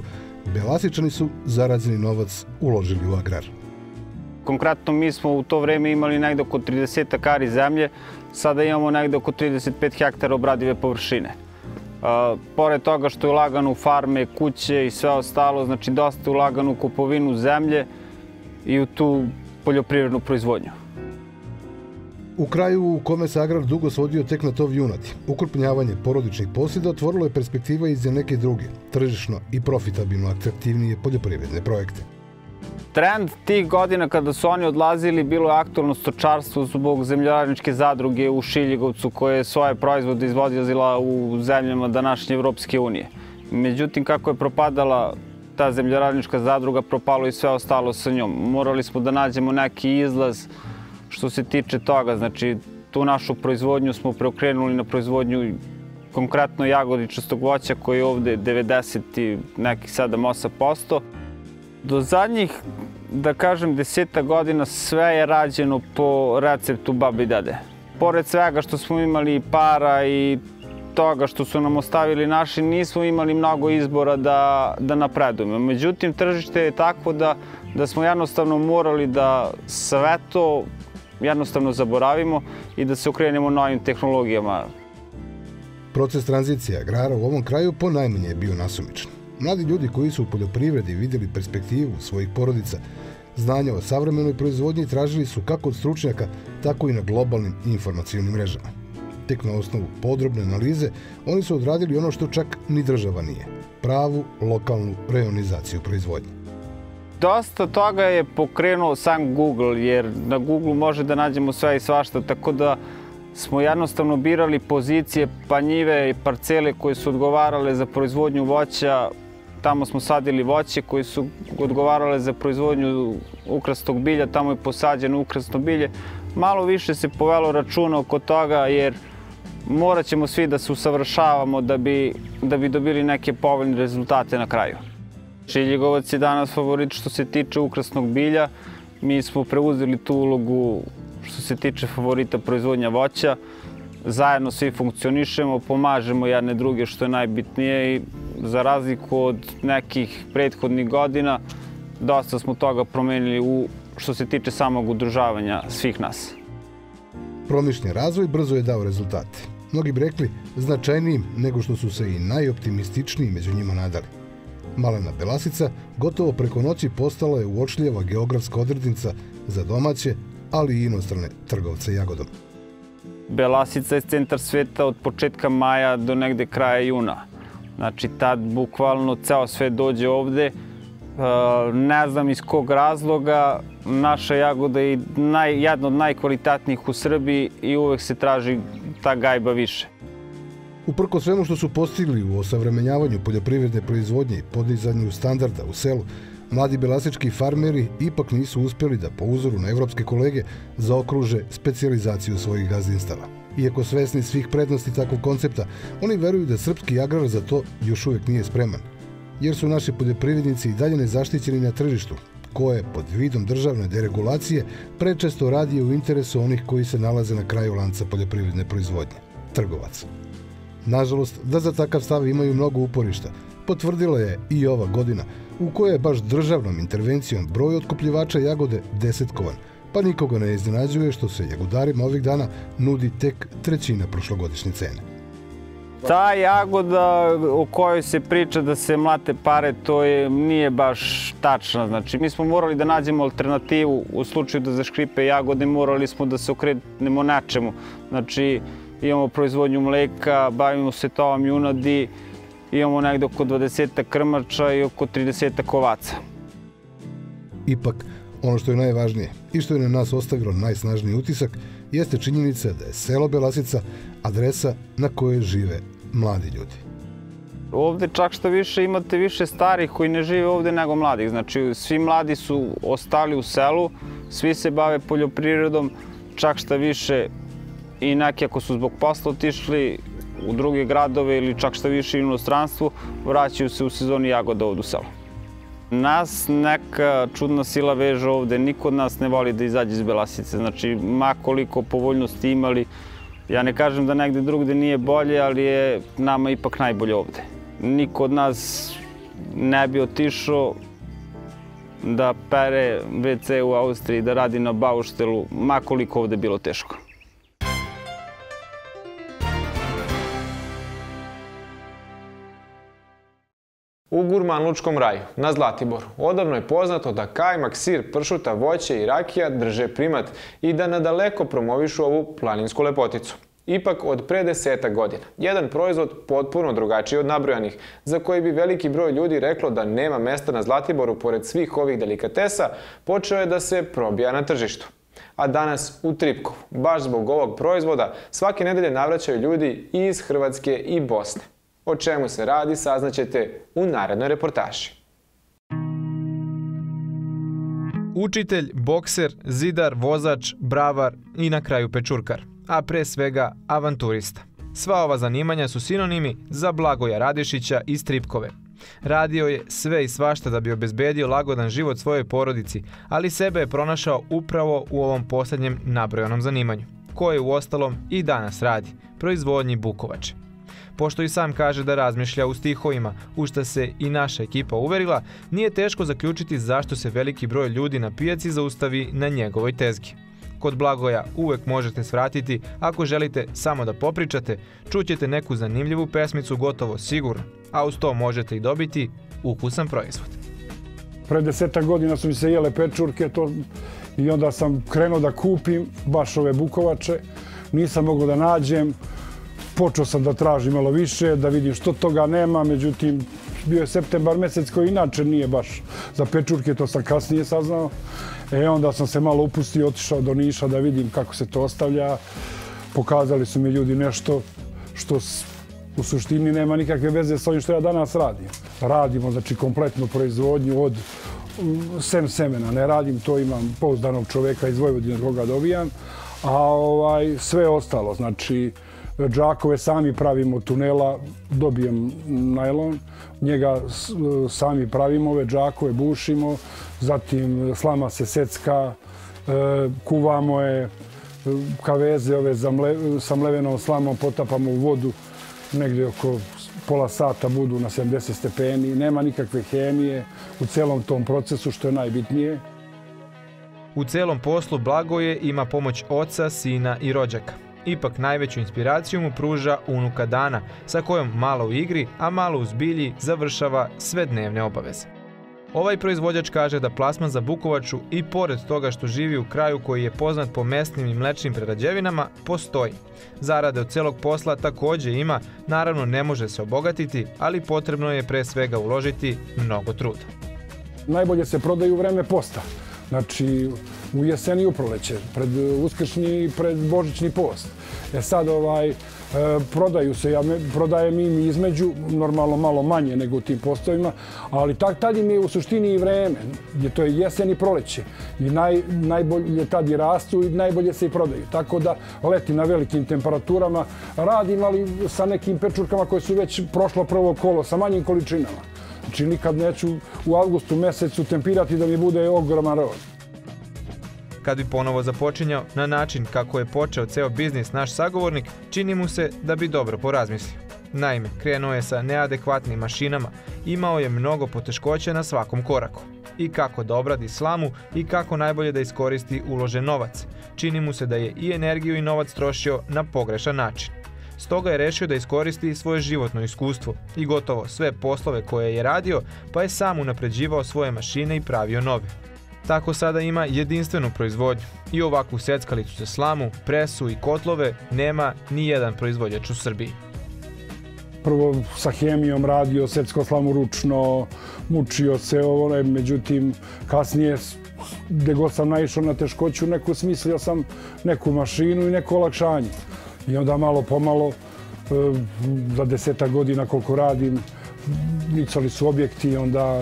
Belasičani su zarađeni novac uložili u agrar. Konkretno mi smo u to vreme imali negde oko 30 ari zemlje, sada imamo negde oko 35 hektara obradive površine. Pored toga što je ulagano u farme, kuće i sve ostalo, znači dosta je ulagano u kupovinu zemlje i u tu poljoprivrednu proizvodnju. U kraju u kome se agrar dugo svodio tek na tov junadi, ukrupnjavanje porodičnih posjeda otvorilo je perspektiva i za neke druge, tržišno i profitabilno atraktivnije poljoprivredne projekte. Trend tih godina kada su oni odlazili bilo je aktualno stočarstvo zbog zemljoradničke zadruge u Šiljegovcu koje je svoje proizvode izvozila u zemljama današnje Evropske unije. Međutim, kako je propadala ta zemljoradnička zadruga, propalo i sve ostalo sa njom. Morali smo da nađemo neki izlaz što se tiče toga. Znači, tu našu proizvodnju smo preokrenuli na proizvodnju konkretno jagodičastog voća koji je ovde 90 i nekih 7-8%. Do zadnjih, da kažem, 10 godina sve je rađeno po receptu babi i dede. Pored svega što smo imali para i toga što su nam ostavili naši, nismo imali mnogo izbora da napredujemo. Međutim, tržište je takvo da smo jednostavno morali da sve to jednostavno zaboravimo i da se okrenemo novim tehnologijama. Proces tranzicije agrara u ovom kraju ponajmanje je bio nasumičan. Mladi ljudi koji su u poljoprivredi vidjeli perspektivu svojih porodica, znanja o savremenoj proizvodnji tražili su kako od stručnjaka, tako i na globalnim informacionim mrežama. Tek na osnovu podrobne analize oni su odradili ono što čak ni država nije, pravu lokalnu rejonizaciju proizvodnje. Dosta toga je pokrenuo sam Google, jer na Google može da nađemo sve i svašta, tako da smo jednostavno birali pozicije, panjive i parcele koje su odgovarale za proizvodnju voća. Tamo smo sadili voće koje su odgovarale za proizvodnju ukrasnog bilja, tamo je posađeno ukrasno bilje. Malo više se povelo računa oko toga jer morat ćemo svi da se usavršavamo da bi dobili neke povoljne rezultate na kraju. Šiljegovac je danas favorit što se tiče ukrasnog bilja. Mi smo preuzeli tu ulogu što se tiče favorita proizvodnja voća. Zajedno svi funkcionišemo, pomažemo jedne druge što je najbitnije i za razliku od nekih prethodnih godina dosta smo toga promenili što se tiče samog udružavanja svih nas. Promišljen razvoj brzo je dao rezultate. Mnogi bi rekli značajnijim nego što su se i najoptimističniji među njima nadali. Malena Belasica gotovo preko noći postala je uočljiva geografska odrednica za domaće, ali i inostrane trgovce jagodom. Belasica je centar sveta od početka maja do negde kraja juna. Znači, tad bukvalno ceo svet dođe ovde. Ne znam iz kog razloga, naša jagoda je jedna od najkvalitetnijih u Srbiji i uvek se traži ta gajba više. Uprkos svemu što su postigli u osavremenjavanju poljoprivredne proizvodnje i podizanju standarda u selu, mladi belasički farmeri ipak nisu uspjeli da po uzoru na evropske kolege zaokruže specijalizaciju svojih gazdinstava. Iako svesni svih prednosti takvog koncepta, oni veruju da srpski agrar za to još uvijek nije spreman, jer su naši poljoprivrednici i dalje nezaštićeni na tržištu, koje pod vidom državne deregulacije prečesto radi u interesu onih koji se nalaze na kraju lanca poljoprivredne proizvodnje – trgovaca. Nažalost, da za takav stav imaju mnogo uporišta, potvrdila je i ova godina, u kojoj je baš državnom intervencijom broj otkupljivača jagode desetkovan, pa nikoga ne iznenađuje što se jagodarima ovih dana nudi tek 1/3 prošlogodišnje cene. Ta jagoda o kojoj se priča da se mlate pare, to nije baš tačna. Znači, mi smo morali da nađemo alternativu u slučaju da zaškripe jagode, morali smo da se okrenemo nečemu. Znači, imamo proizvodnju mleka, bavimo se tovom junadi, imamo negde oko 20 krmača i oko 30 ovaca. Ipak, ono što je najvažnije i što je na nas ostavilo najsnažniji utisak jeste činjenica da je selo Belasica adresa na kojoj žive mladi ljudi. Ovde čak što više imate više starih koji ne žive ovde nego mladih. Znači, svi mladi su ostali u selu, svi se bave poljoprivredom, čak što više i neki ako su zbog posla otišli u druge gradove ili čak što više inostranstvu, vraćaju se u sezoni jagoda ovde u selu. Nas neka čudna sila veže ovde, niko od nas ne voli da izađe iz Belasice. Znači, ma koliko povoljnosti imali, ja ne kažem da negde drugde nije bolje, ali je nama ipak najbolje ovde. Niko od nas ne bi otišao da pere WC u Austriji, da radi na bauštelu, ma koliko ovde bilo teško. U gurmanlučkom raju, na Zlatiboru, odavno je poznato da kajmak, sir, pršuta, voće i rakija drže primat i da nadaleko promovišu ovu planinsku lepoticu. ipak od pre 10 godina. Jedan proizvod potpuno drugačiji od nabrojanih, za koji bi veliki broj ljudi reklo da nema mesta na Zlatiboru pored svih ovih delikatesa, počeo je da se probija na tržištu. A danas u Tripkovu, baš zbog ovog proizvoda, svake nedelje navraćaju ljudi i iz Hrvatske i Bosne. O čemu se radi saznaćete u narednoj reportaži. Učitelj, bokser, zidar, vozač, bravar i na kraju pečurkar, a pre svega avanturista. Sva ova zanimanja su sinonimi za Blagoja Radišića iz Tripkove. Radio je sve i svašta da bi obezbedio lagodan život svojoj porodici, ali sebe je pronašao upravo u ovom posljednjem nabrojanom zanimanju, koje u ostalom i danas radi, proizvodnji Bukovače. Pošto i sam kaže da razmišlja u stihovima, u šta se i naša ekipa uverila, nije teško zaključiti zašto se veliki broj ljudi na pijaci zaustavi na njegovoj tezgi. Kod Blagoja uvek možete svratiti, ako želite samo da popričate, čućete neku zanimljivu pesmicu gotovo sigurno, a uz to možete i dobiti ukusan proizvod. Pre 10 godina su mi se jele pečurke i onda sam krenuo da kupim baš ove Bukovače. Nisam mogao da nađem. Počeo sam da tražim malo više, da vidim što toga nema, međutim, bio je septembar mesec koji inače nije baš za pečurke, to sam kasnije saznao. E onda sam se malo upustio, otišao do Niša da vidim kako se to ostavlja. Pokazali su mi ljudi nešto što u suštini nema nikakve veze s ovim što ja danas radim. Radimo znači kompletnu proizvodnju od semena, ne radim to, imam pouzdanog čoveka iz Vojvodine koga dobijam, a sve ostalo znači džakove sami pravimo tunela, dobijem najlon, njega sami pravimo, ove džakove bušimo, zatim slama se secka, kuvamo je, kaveze ove sa mlevenom slamom potapamo u vodu, negdje oko pola sata budu na 70 stepeni, nema nikakve hemije u celom tom procesu što je najbitnije. U celom poslu Blagoje ima pomoć oca, sina i rođaka. Ipak najveću inspiraciju mu pruža unuka Dana, sa kojom malo u igri, a malo u zbilji završava sve dnevne obaveze. Ovaj proizvođač kaže da plasman za Bukovaču i pored toga što živi u kraju koji je poznat po mesnim i mlečnim prerađevinama, postoji. Zarade od celog posla također ima, naravno ne može se obogatiti, ali potrebno je pre svega uložiti mnogo truda. Najbolje se prodaju u vreme posta. Znači, u jeseni i u proleće, pred uskršnji i pred božićni post. E sad prodaju se, ja prodajem im između, normalno malo manje nego u tim postovima, ali tad im je u suštini i vreme, jer to je jesen i proleće. I najbolje tad i rastu i najbolje se i prodaju. Tako da leti na velikim temperaturama, radim ali sa nekim pečurkama koje su već prošlo prvo kolo, sa manjim količinama. Znači, nikad neću u avgustu mesecu tempirati da mi bude ogroman rod. Kad bi ponovo započinjao na način kako je počeo ceo biznis naš sagovornik, čini mu se da bi dobro porazmislio. Naime, krenuo je sa neadekvatnim mašinama, imao je mnogo poteškoća na svakom koraku. I kako da obradi slamu i kako najbolje da iskoristi uložen novac. Čini mu se da je i energiju i novac trošio na pogrešan način. Stoga je rešio da iskoristi svoje životno iskustvo i gotovo sve poslove koje je radio, pa je sam unapređivao svoje mašine i pravio nove. Tako sada ima jedinstvenu proizvodnju i ovakvu seckalicu za slamu, presu i kotlove nema ni jedan proizvođač u Srbiji. Prvo sa hemijom radio, seckao slamu ručno, mučio se, međutim kasnije gde god sam naišao na teškoću, neku smislio sam neku mašinu i neko olakšanje. I onda malo pomalo, za 10 godina koliko radim, nicali su objekti, onda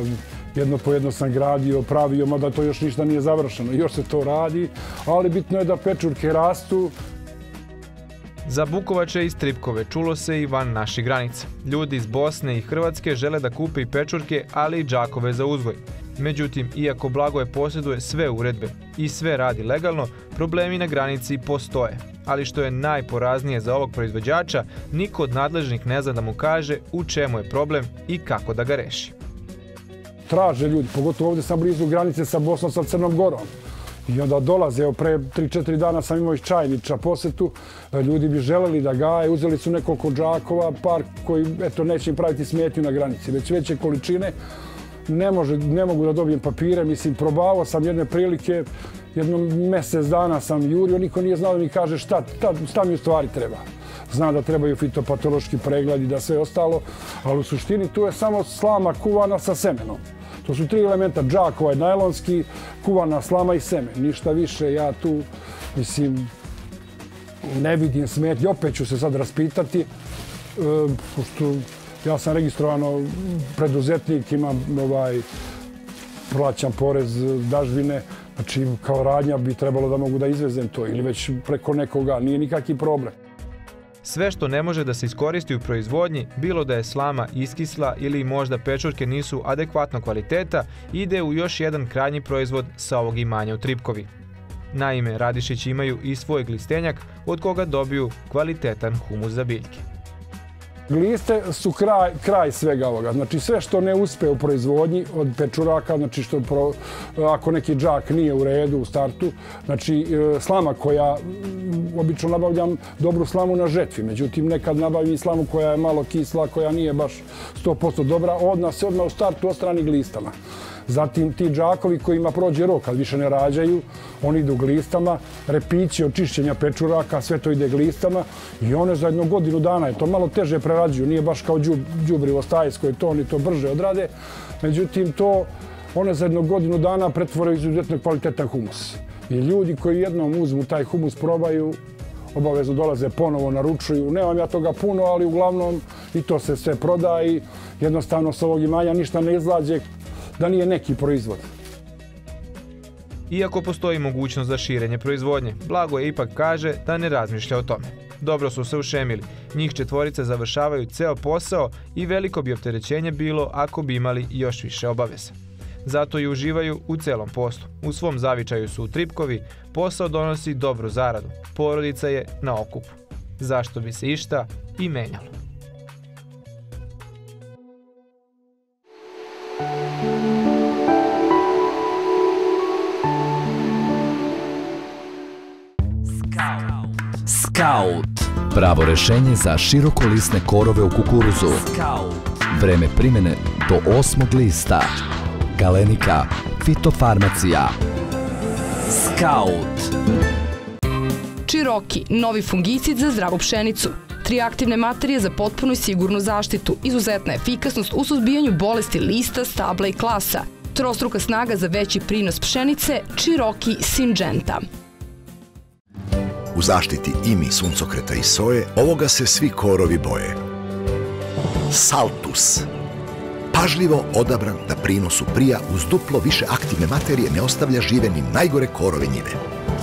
jedno po jedno sam gradio, pravio, mada to još ništa nije završeno. Još se to radi, ali bitno je da pečurke rastu. Za Bukovače iz Tripkove čulo se i van naših granica. Ljudi iz Bosne i Hrvatske žele da kupe i pečurke, ali i džakove za uzgoj. Međutim, iako Blagoje posjeduje sve uredbe i sve radi legalno, problemi na granici postoje. Ali što je najporaznije za ovog proizvođača, niko od nadležnih ne zna da mu kaže u čemu je problem i kako da ga reši. Traže ljudi, pogotovo ovdje sam blizu granice sa Bosnom, sa Crnom Gorom. I onda dolaze, evo pre 3-4 dana sam imao iz Čajniča posetu, ljudi bi želeli da gaje, uzeli su nekoliko džakova, par koji, eto, neće im praviti smetnju na granici, već veće količine. ne mogu da dobijem papire, mislim, probavao sam jedne prilike, jedno mjesec dana sam jurio, niko nije znao da mi kaže šta mi u stvari treba. Zna da trebaju fitopatološki pregled i da sve ostalo, ali u suštini tu je samo slama kuvana sa semenom. To su tri elementa, džak, ovaj najlonski, kuvana slama i seme. Ništa više, ja tu, mislim, ne vidim smetnje. Opet ću se sad raspitati, pošto ja sam registrovano preduzetnik, imam plaćan porez, dažbine, znači kao radnja bi trebalo da mogu da izvezem to ili već preko nekoga, nije nikakvi problem. Sve što ne može da se iskoristi u proizvodnji, bilo da je slama iskisla ili možda pečurke nisu adekvatno kvaliteta, ide u još jedan krajnji proizvod sa ovog imanja u Tripkovi. Naime, radišići imaju i svoj glistenjak od koga dobiju kvalitetan humus za biljke. Gliste su kraj svega ovoga. Znači sve što ne uspe u proizvodnji od pečuraka, znači ako neki džak nije u redu u startu, znači slama koja, obično nabavljam dobru slamu na žetvi, međutim nekad nabavim slamu koja je malo kisla, koja nije baš 100% dobra, odmah u startu ostrani glistama. Zatim ti džakovi kojima prođe rok, kad više ne rađaju, oni idu glistama, repići od čišćenja pečuraka, sve to ide glistama i one za jednu godinu dana, to malo teže prerađuju, nije baš kao đubrivo stajsko, to oni to brže odrade, međutim to one za jednu godinu dana pretvoraju izuzetno kvalitetan humus. I ljudi koji jednom uzmu taj humus, probaju, obavezno dolaze ponovo, naručuju. Nemam ja toga puno, ali uglavnom i to se sve proda i jednostavno s ovog imanja ništa ne izlađe da nije neki proizvod. Iako postoji mogućnost za širenje proizvodnje, Blagoje ipak kaže da ne razmišlja o tome. Dobro su se ušemili. Njih četvorica završavaju ceo posao i veliko bi opterećenje bilo ako bi imali još više obaveza. Zato i uživaju u celom poslu. U svom zavičaju su u Tripkovi, posao donosi dobru zaradu, porodica je na okupu. Zašto bi se išta i menjalo? Scout. Pravo rešenje za širokolisne korove u kukuruzu. Vreme primjene do 8. lista. Galenika fitofarmacija. Scout. Čiroki, novi fungicid za zdravu pšenicu. Tri aktivne materije za potpunu i sigurnu zaštitu. Izuzetna efikasnost u suzbijanju bolesti lista, stabla i klasa. Trostruka snaga za veći prinos pšenice. Čiroki Syngenta. U zaštiti imi, suncokreta i soje, ovoga se svi korovi boje. Saltus. Pažljivo odabran da prinosu prija uz duplo više aktivne materije ne ostavlja žive ni najgore korove njive.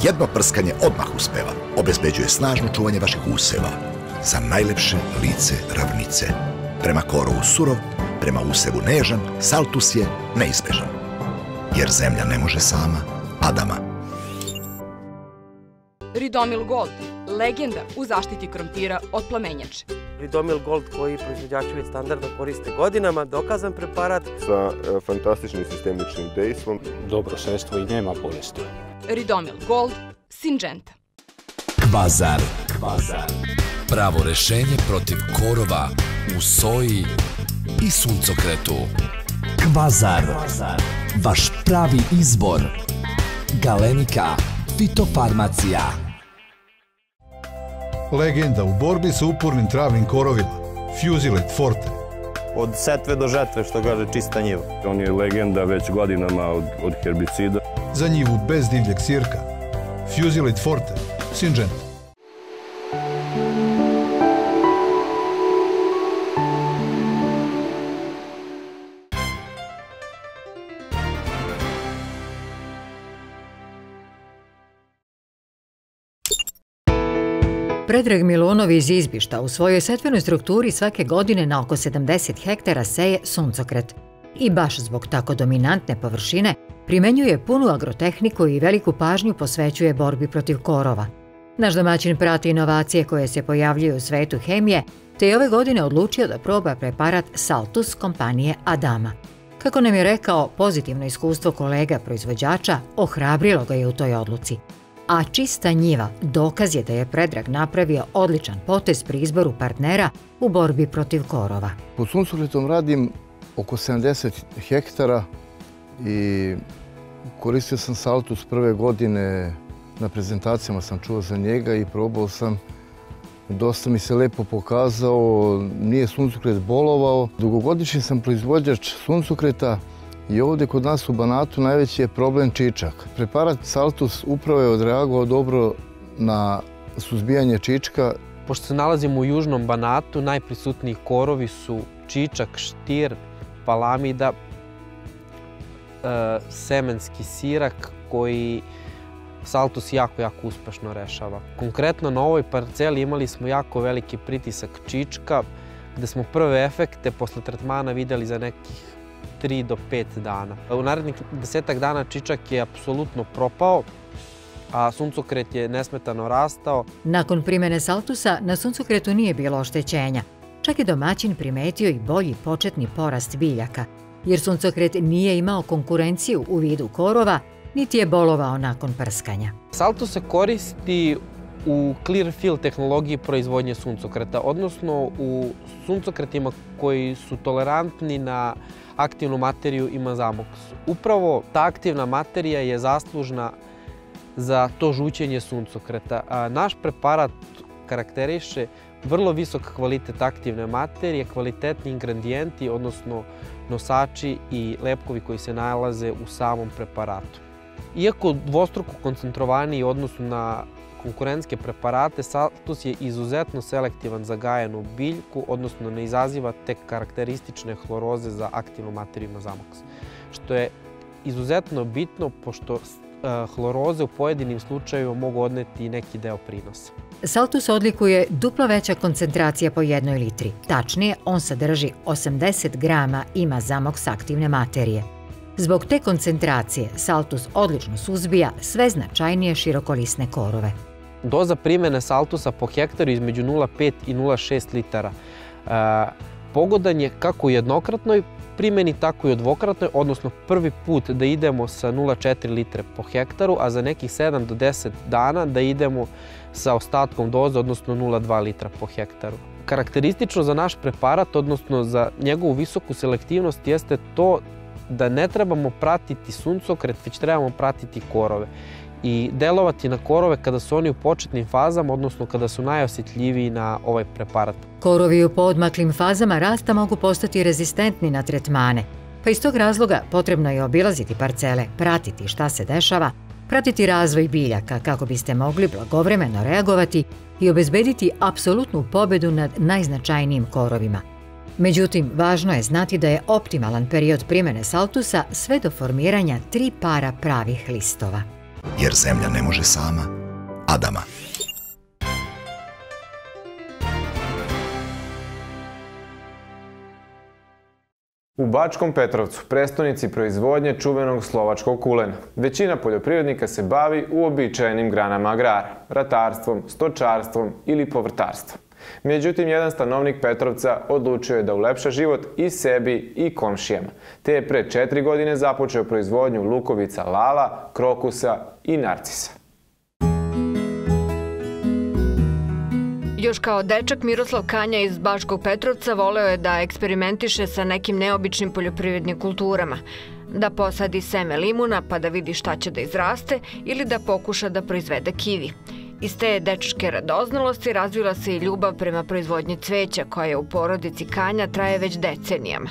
Jedno prskanje odmah uspeva. Obezbeđuje snažno čuvanje vaših useva. Za najlepše lice ravnice. Prema korovu surov, prema usevu nežan, Saltus je neizbežan. Jer zemlja ne može sama, padama. Ridomil Gold, legenda u zaštiti krompira od plamenjače. Ridomil Gold, koji proizvođači već standardno koriste godinama, dokazan preparat sa fantastičnim sistemičnim dejstvom. Dobro sredstvo i nema bolesti. Ridomil Gold, Syngenta. Kvazar. Pravo rešenje protiv korova u soji i suncokretu. Kvazar. Vaš pravi izbor. Galenika fitofarmacija. Legenda u borbi sa upornim travnim korovima. Fusilet Forte. Od setve do žetve, što kaže, čista njiva. On je legenda već godinama od herbicida. Za njivu bez divljeg sirka. Fusilet Forte. Syngenta. Predrag Milunov iz Izbišta u svojoj setvenoj strukturi svake godine na oko 70 hektara seje suncokret. I baš zbog tako dominantne površine primenjuje punu agrotehniku i veliku pažnju posvećuje borbi protiv korova. Naš domaćin prati inovacije koje se pojavljuju u svetu hemije, te je ove godine odlučio da proba preparat Saltus kompanije Adama. Kako nam je rekao, pozitivno iskustvo kolega proizvođača ohrabrilo ga je u toj odluci. A čista njiva dokaz je da je Predrag napravio odličan potez pri izboru partnera u borbi protiv korova. Pod suncokretom radim oko 70 hektara i koristio sam Saltus prve godine, na prezentacijama sam čuo za njega i probao sam. Dosta mi se lepo pokazao, nije suncokret bolovao. Dugogodišnji sam proizvođač suncokreta i ovdje kod nas u Banatu najveći je problem čičak. Preparat Saltus upravo je odreagovao dobro na suzbijanje čička. Pošto se nalazimo u južnom Banatu, najprisutniji korovi su čičak, štir, palamida, semenski sirak koji Saltus jako uspešno rešava. Konkretno na ovoj parceli imali smo jako veliki pritisak čička gde smo prve efekte posle tretmana videli za nekih 3 do 5 dana. U narednih 10-ak dana čičak je apsolutno propao, a suncokret je nesmetano rastao. Nakon primene Saltusa na suncokretu nije bilo oštećenja. Čak je domaćin primetio i bolji početni porast biljaka, jer suncokret nije imao konkurenciju u vidu korova, niti je bolovao nakon prskanja. Saltus se koristi u clear field tehnologiji proizvodnje suncokreta, odnosno u suncokretima koji su tolerantni na aktivnu materiju i mazamoks. Upravo ta aktivna materija je zaslužna za to žućenje suncokreta. Naš preparat karakteriše vrlo visok kvalitet aktivne materije, kvalitetni ingredienti, odnosno nosači i lepkovi koji se nalaze u samom preparatu. Iako dvostruko koncentrovaniji u odnosu na konkurentske preparate, Saltus je izuzetno selektivan za gajenu biljku, odnosno ne izaziva te karakteristične hloroze za aktivnu materiju i mazamoks, što je izuzetno bitno pošto hloroze u pojedinim slučajima mogu odneti neki deo prinosa. Saltus odlikuje duplo veća koncentracija po jednoj litri. Tačnije, on sadrži 80 grama i mazamoks aktivne materije. Zbog te koncentracije Saltus odlično suzbija sve značajnije širokolisne korove. Doza primjene Saltusa po hektaru između 0,5 i 0,6 litara. Pogodan je kako u jednokratnoj primjeni, tako i u dvokratnoj, odnosno prvi put da idemo sa 0,4 litre po hektaru, a za nekih 7 do 10 dana da idemo sa ostatkom doze, odnosno 0,2 litra po hektaru. Karakteristično za naš preparat, odnosno za njegovu visoku selektivnost, jeste to da ne trebamo pratiti suncokret, već trebamo pratiti korove i delovati na korove kada su oni u početnim fazama, odnosno kada su najosjetljiviji na ovaj preparat. Korovi u podmaklim fazama rasta mogu postati rezistentni na tretmane, pa iz tog razloga potrebno je obilaziti parcele, pratiti šta se dešava, pratiti razvoj biljaka kako biste mogli blagovremeno reagovati i obezbediti apsolutnu pobedu nad najznačajnijim korovima. Međutim, važno je znati da je optimalan period primjene Saltusa sve do formiranja 3 para pravih listova. Jer zemlja ne može sama, Adama. U Bačkom Petrovcu, prestonici proizvodnje čuvenog slovačkog kulena, većina poljoprivrednika se bavi uobičajenim granama agrara, ratarstvom, stočarstvom ili povrtarstvom. Međutim, jedan stanovnik Petrovca odlučio je da ulepša život i sebi i komšijama, te je pre 4 godine započeo proizvodnju lukovica lala, krokusa i narcisa. Još kao dečak Miroslav Kanja iz Bačkog Petrovca voleo je da eksperimentiše sa nekim neobičnim poljoprivrednim kulturama, da posadi seme limuna pa da vidi šta će da izraste ili da pokuša da proizvede kivi. Iz te dečačke radoznalosti razvila se i ljubav prema proizvodnji cveća koja u porodici Kanja traje već decenijama.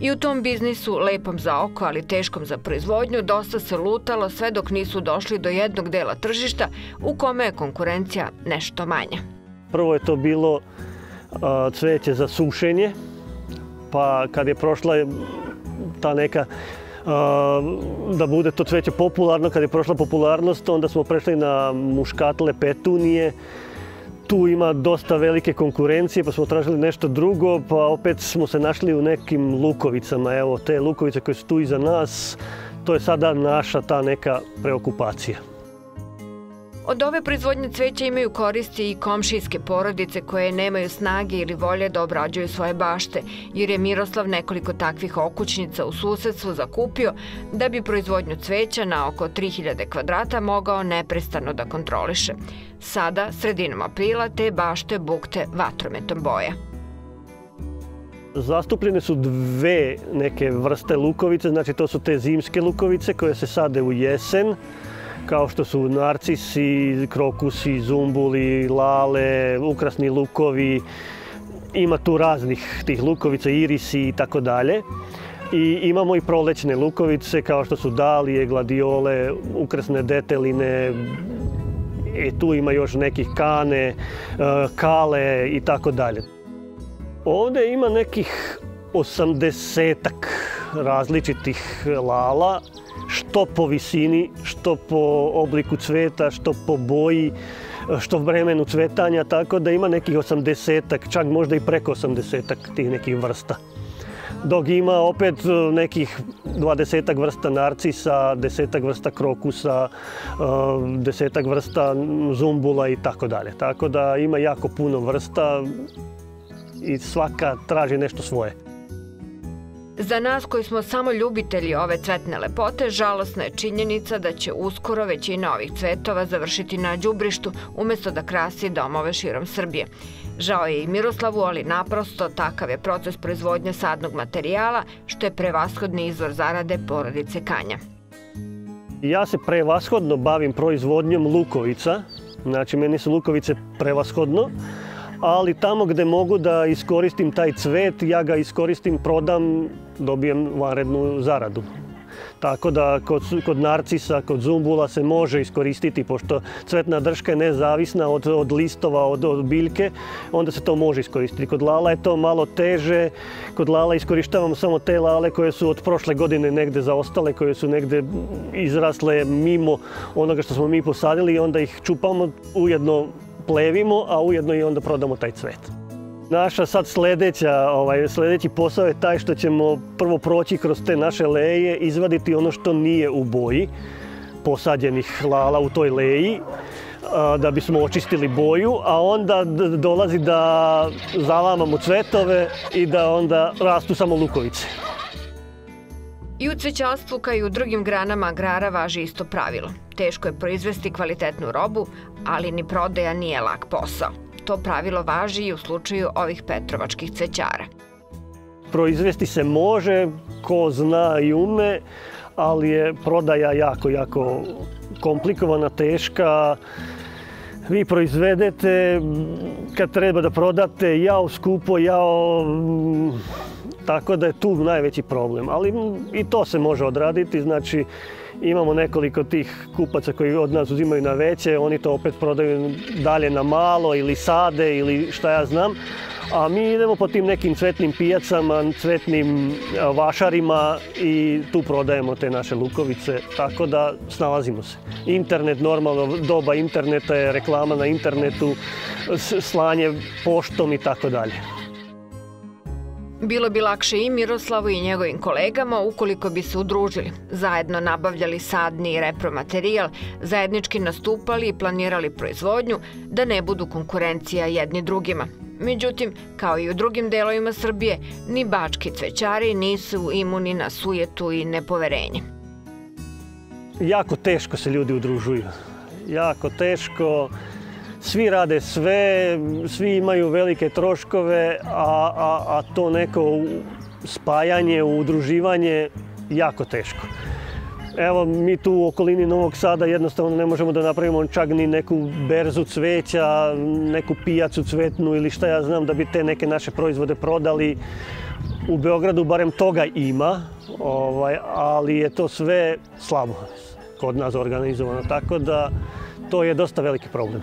I u tom biznisu, lepom za oko ali teškom za proizvodnju, dosta se lutalo sve dok nisu došli do jednog dela tržišta u kome je konkurencija nešto manja. Prvo je to bilo cveće za sušenje, pa kad je prošla ta neka da bude to cveće popularno, kad je prošla popularnost, onda smo prešli na muškatle, petunije. Tu ima dosta velike konkurencije, pa smo tražili nešto drugo, pa opet smo se našli u nekim lukovicama. Evo, te lukovice koje su tu iza nas, to je sada naša ta neka preokupacija. Od ove proizvodnje cveća imaju koristi i komšijske porodice koje nemaju snage ili volje da obrađuju svoje bašte, jer je Miroslav nekoliko takvih okućnica u susedstvu zakupio da bi proizvodnju cveća na oko 3000 kvadrata mogao neprestano da kontroliše. Sada, sredinom aprila, te bašte bukte vatrometom boja. Zastupljene su dve neke vrste lukovice, znači to su te zimske lukovice koje se sade u jesen, kao što su narcisi, krokusi, zumbuli, lale, ukrasni lukovi. Ima tu raznih tih lukovica, irisi i tako dalje. I imamo i prolećne lukovice kao što su dalije, gladiole, ukrasne deteline, tu ima još nekih kane, kale i tako dalje. Ovdje ima nekih 80-ak različitih lala, što po visini, što po obliku cveta, što po boji, što vremenu cvetanja, tako da ima nekih 80-ak, čak možda i preko 80-ak tih nekih vrsta. Dok ima opet nekih 20-ak vrsta narcisa, 10-ak vrsta krokusa, 10-ak vrsta zumbula i tako dalje. Tako da ima jako puno vrsta i svaka traži nešto svoje. Za nas koji smo samo ljubitelji ove cvetne lepote, žalosna je činjenica da će uskoro većina ovih cvetova završiti na đubrištu umjesto da krasi domove širom Srbije. Žao je i Miroslavu, ali naprosto takav je proces proizvodnje sadnog materijala, što je prevashodni izvor zarade porodice Kanja. Ja se prevashodno bavim proizvodnjom lukovica, znači meni su lukovice prevashodno, ali tamo gde mogu da iskoristim taj cvet, ja ga iskoristim, prodam, dobijem vanrednu zaradu. Tako da kod narcisa, kod zumbula se može iskoristiti, pošto cvetna drška je nezavisna od listova, od biljke, onda se to može iskoristiti. Kod lala je to malo teže, kod lala iskorištavam samo te lale koje su od prošle godine negde zaostale, koje su negde izrasle mimo onoga što smo mi posadili i onda ih čupamo ujedno, plevimo, a ujedno i onda prodamo taj cvet. Naša sad sljedeći posao je taj što ćemo prvo proći kroz te naše leje, izvaditi ono što nije u boji posađenih lala u toj leji, da bismo očistili boju, a onda dolazi da zalamamo cvetove i da onda rastu samo lukovice. I u cvećarstvu kao i u drugim granama agrara važi isto pravilo. Teško je proizvesti kvalitetnu robu, ali ni prodaja nije lak posao. To pravilo važi i u slučaju ovih petrovačkih cvećara. Proizvesti se može, ko zna i ume, ali je prodaja jako, jako komplikovana, teška. Vi proizvedete kad treba da prodate, jao skupo, jao... Tako da je tu najveći problem, ali i to se može odraditi, znači imamo nekoliko tih kupaca koji od nas uzimaju na veće, oni to opet prodaju dalje na malo ili sade ili šta ja znam, a mi idemo po tim nekim cvetnim pijacama, cvetnim vašarima i tu prodajemo te naše lukovice, tako da snalazimo se. Internet, normalno doba interneta je reklama na internetu, slanje poštom i tako dalje. Bilo bi lakše i Miroslavu i njegovim kolegama ukoliko bi se udružili, zajedno nabavljali sadni i repromaterijal, zajednički nastupali i planirali proizvodnju da ne budu konkurencija jedni drugima. Međutim, kao i u drugim delovima Srbije, ni bački cvećari nisu imuni na sujetu i nepoverenje. Jako teško se ljudi udružuju. Jako teško. Svi rade sve, svi imaju velike troškove, a to neko spajanje, udruživanje jako teško. Evo, mi tu u okolini Novog Sada jednostavno ne možemo da napravimo čak ni neku berzu cveća, neku pijacu cvetnu ili šta ja znam, da bi te neke naše proizvode prodali. U Beogradu barem toga ima, ali je to sve slabo kod nas organizovano, tako da to je dosta veliki problem.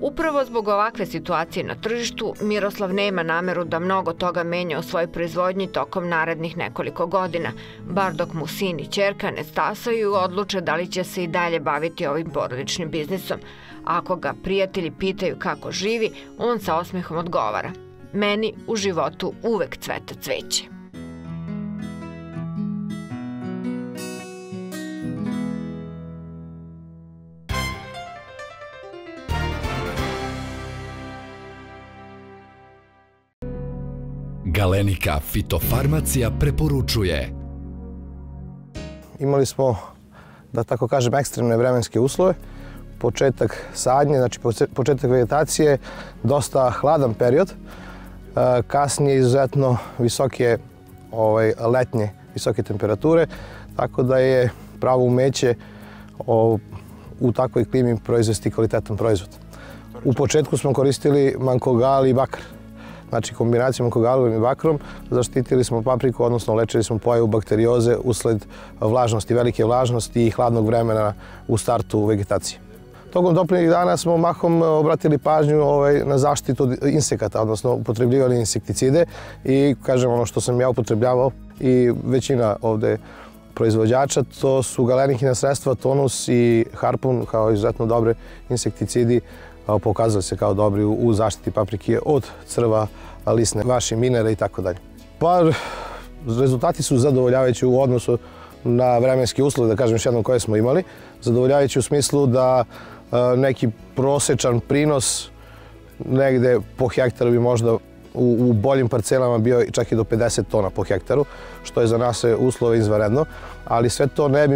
Upravo zbog ovakve situacije na tržištu, Miroslav nema nameru da mnogo toga menja u svojoj proizvodnji tokom narednih nekoliko godina, bar dok mu sin i ćerka ne stasaju i odluče da li će se i dalje baviti ovim porodičnim biznisom. Ako ga prijatelji pitaju kako živi, on sa osmehom odgovara: "Meni u životu uvek cveta cveće." Galenika fitofarmacija preporučuje. Imali smo, da tako kažem, ekstremne vremenske uslove. Početak sadnje, znači početak vegetacije, dosta hladan period. kasnije izuzetno visoke letnje, visoke temperature, tako da je pravo umeće u takvoj klimi proizvesti kvalitetan proizvod. U početku smo koristili mankogal i bakar. Znači, kombinacijom mankogalovim i bakrom zaštitili smo papriku, odnosno lečili smo pojavu bakterioze usled vlažnosti, velike vlažnosti i hladnog vremena u startu vegetacije. Tokom toplijih dana smo mahom obratili pažnju na zaštitu insekata, odnosno upotrebljivali insekticide i, kažem, ono što sam ja upotrebljavao i većina ovde proizvođača, to su galenikina sredstva, tonus i harpun kao izuzetno dobre insekticidi, pokazali se kao dobri u zaštiti paprike od crva, lisne vaše, minere i tako dalje. Pa rezultati su zadovoljavajući u odnosu na vremenski uslov, da kažem još jednom, koje smo imali. Zadovoljavajući u smislu da neki prosečan prinos negde po hektaru bi možda u boljim parcelama bio čak i do 50 tona po hektaru, što je za nas uslov izvanredno, ali sve to ne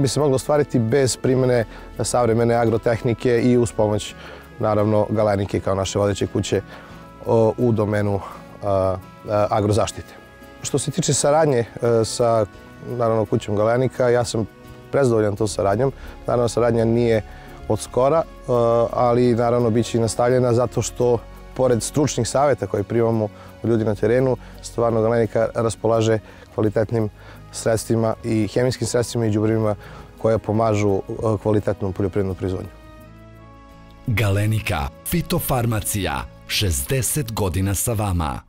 bi se moglo ostvariti bez primjene savremene agrotehnike i uz pomoć, naravno, Galenike kao naše vodeće kuće u domenu agrozaštite. Što se tiče saradnje sa, naravno, kućom Galenika, ja sam prezadovoljan tom saradnjom. Naravno, saradnja nije od skora, ali naravno bit će i nastavljena zato što pored stručnih savjeta koje primamo od ljudi na terenu, stvarno Galenika raspolaže kvalitetnim sredstvima i hemijskim sredstvima i đubrivima koje pomažu kvalitetnom poljoprivrednom proizvodnju. Galenika fitofarmacija, 60 godina sa vama.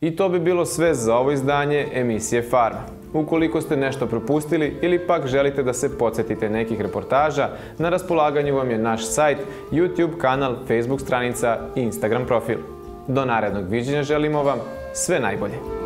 I to bi bilo sve za ovo izdanje emisije Farma. Ukoliko ste nešto propustili ili pak želite da se podsjetite nekih reportaža, na raspolaganju vam je naš sajt, YouTube kanal, Facebook stranica i Instagram profil. Do narednog viđenja želimo vam sve najbolje.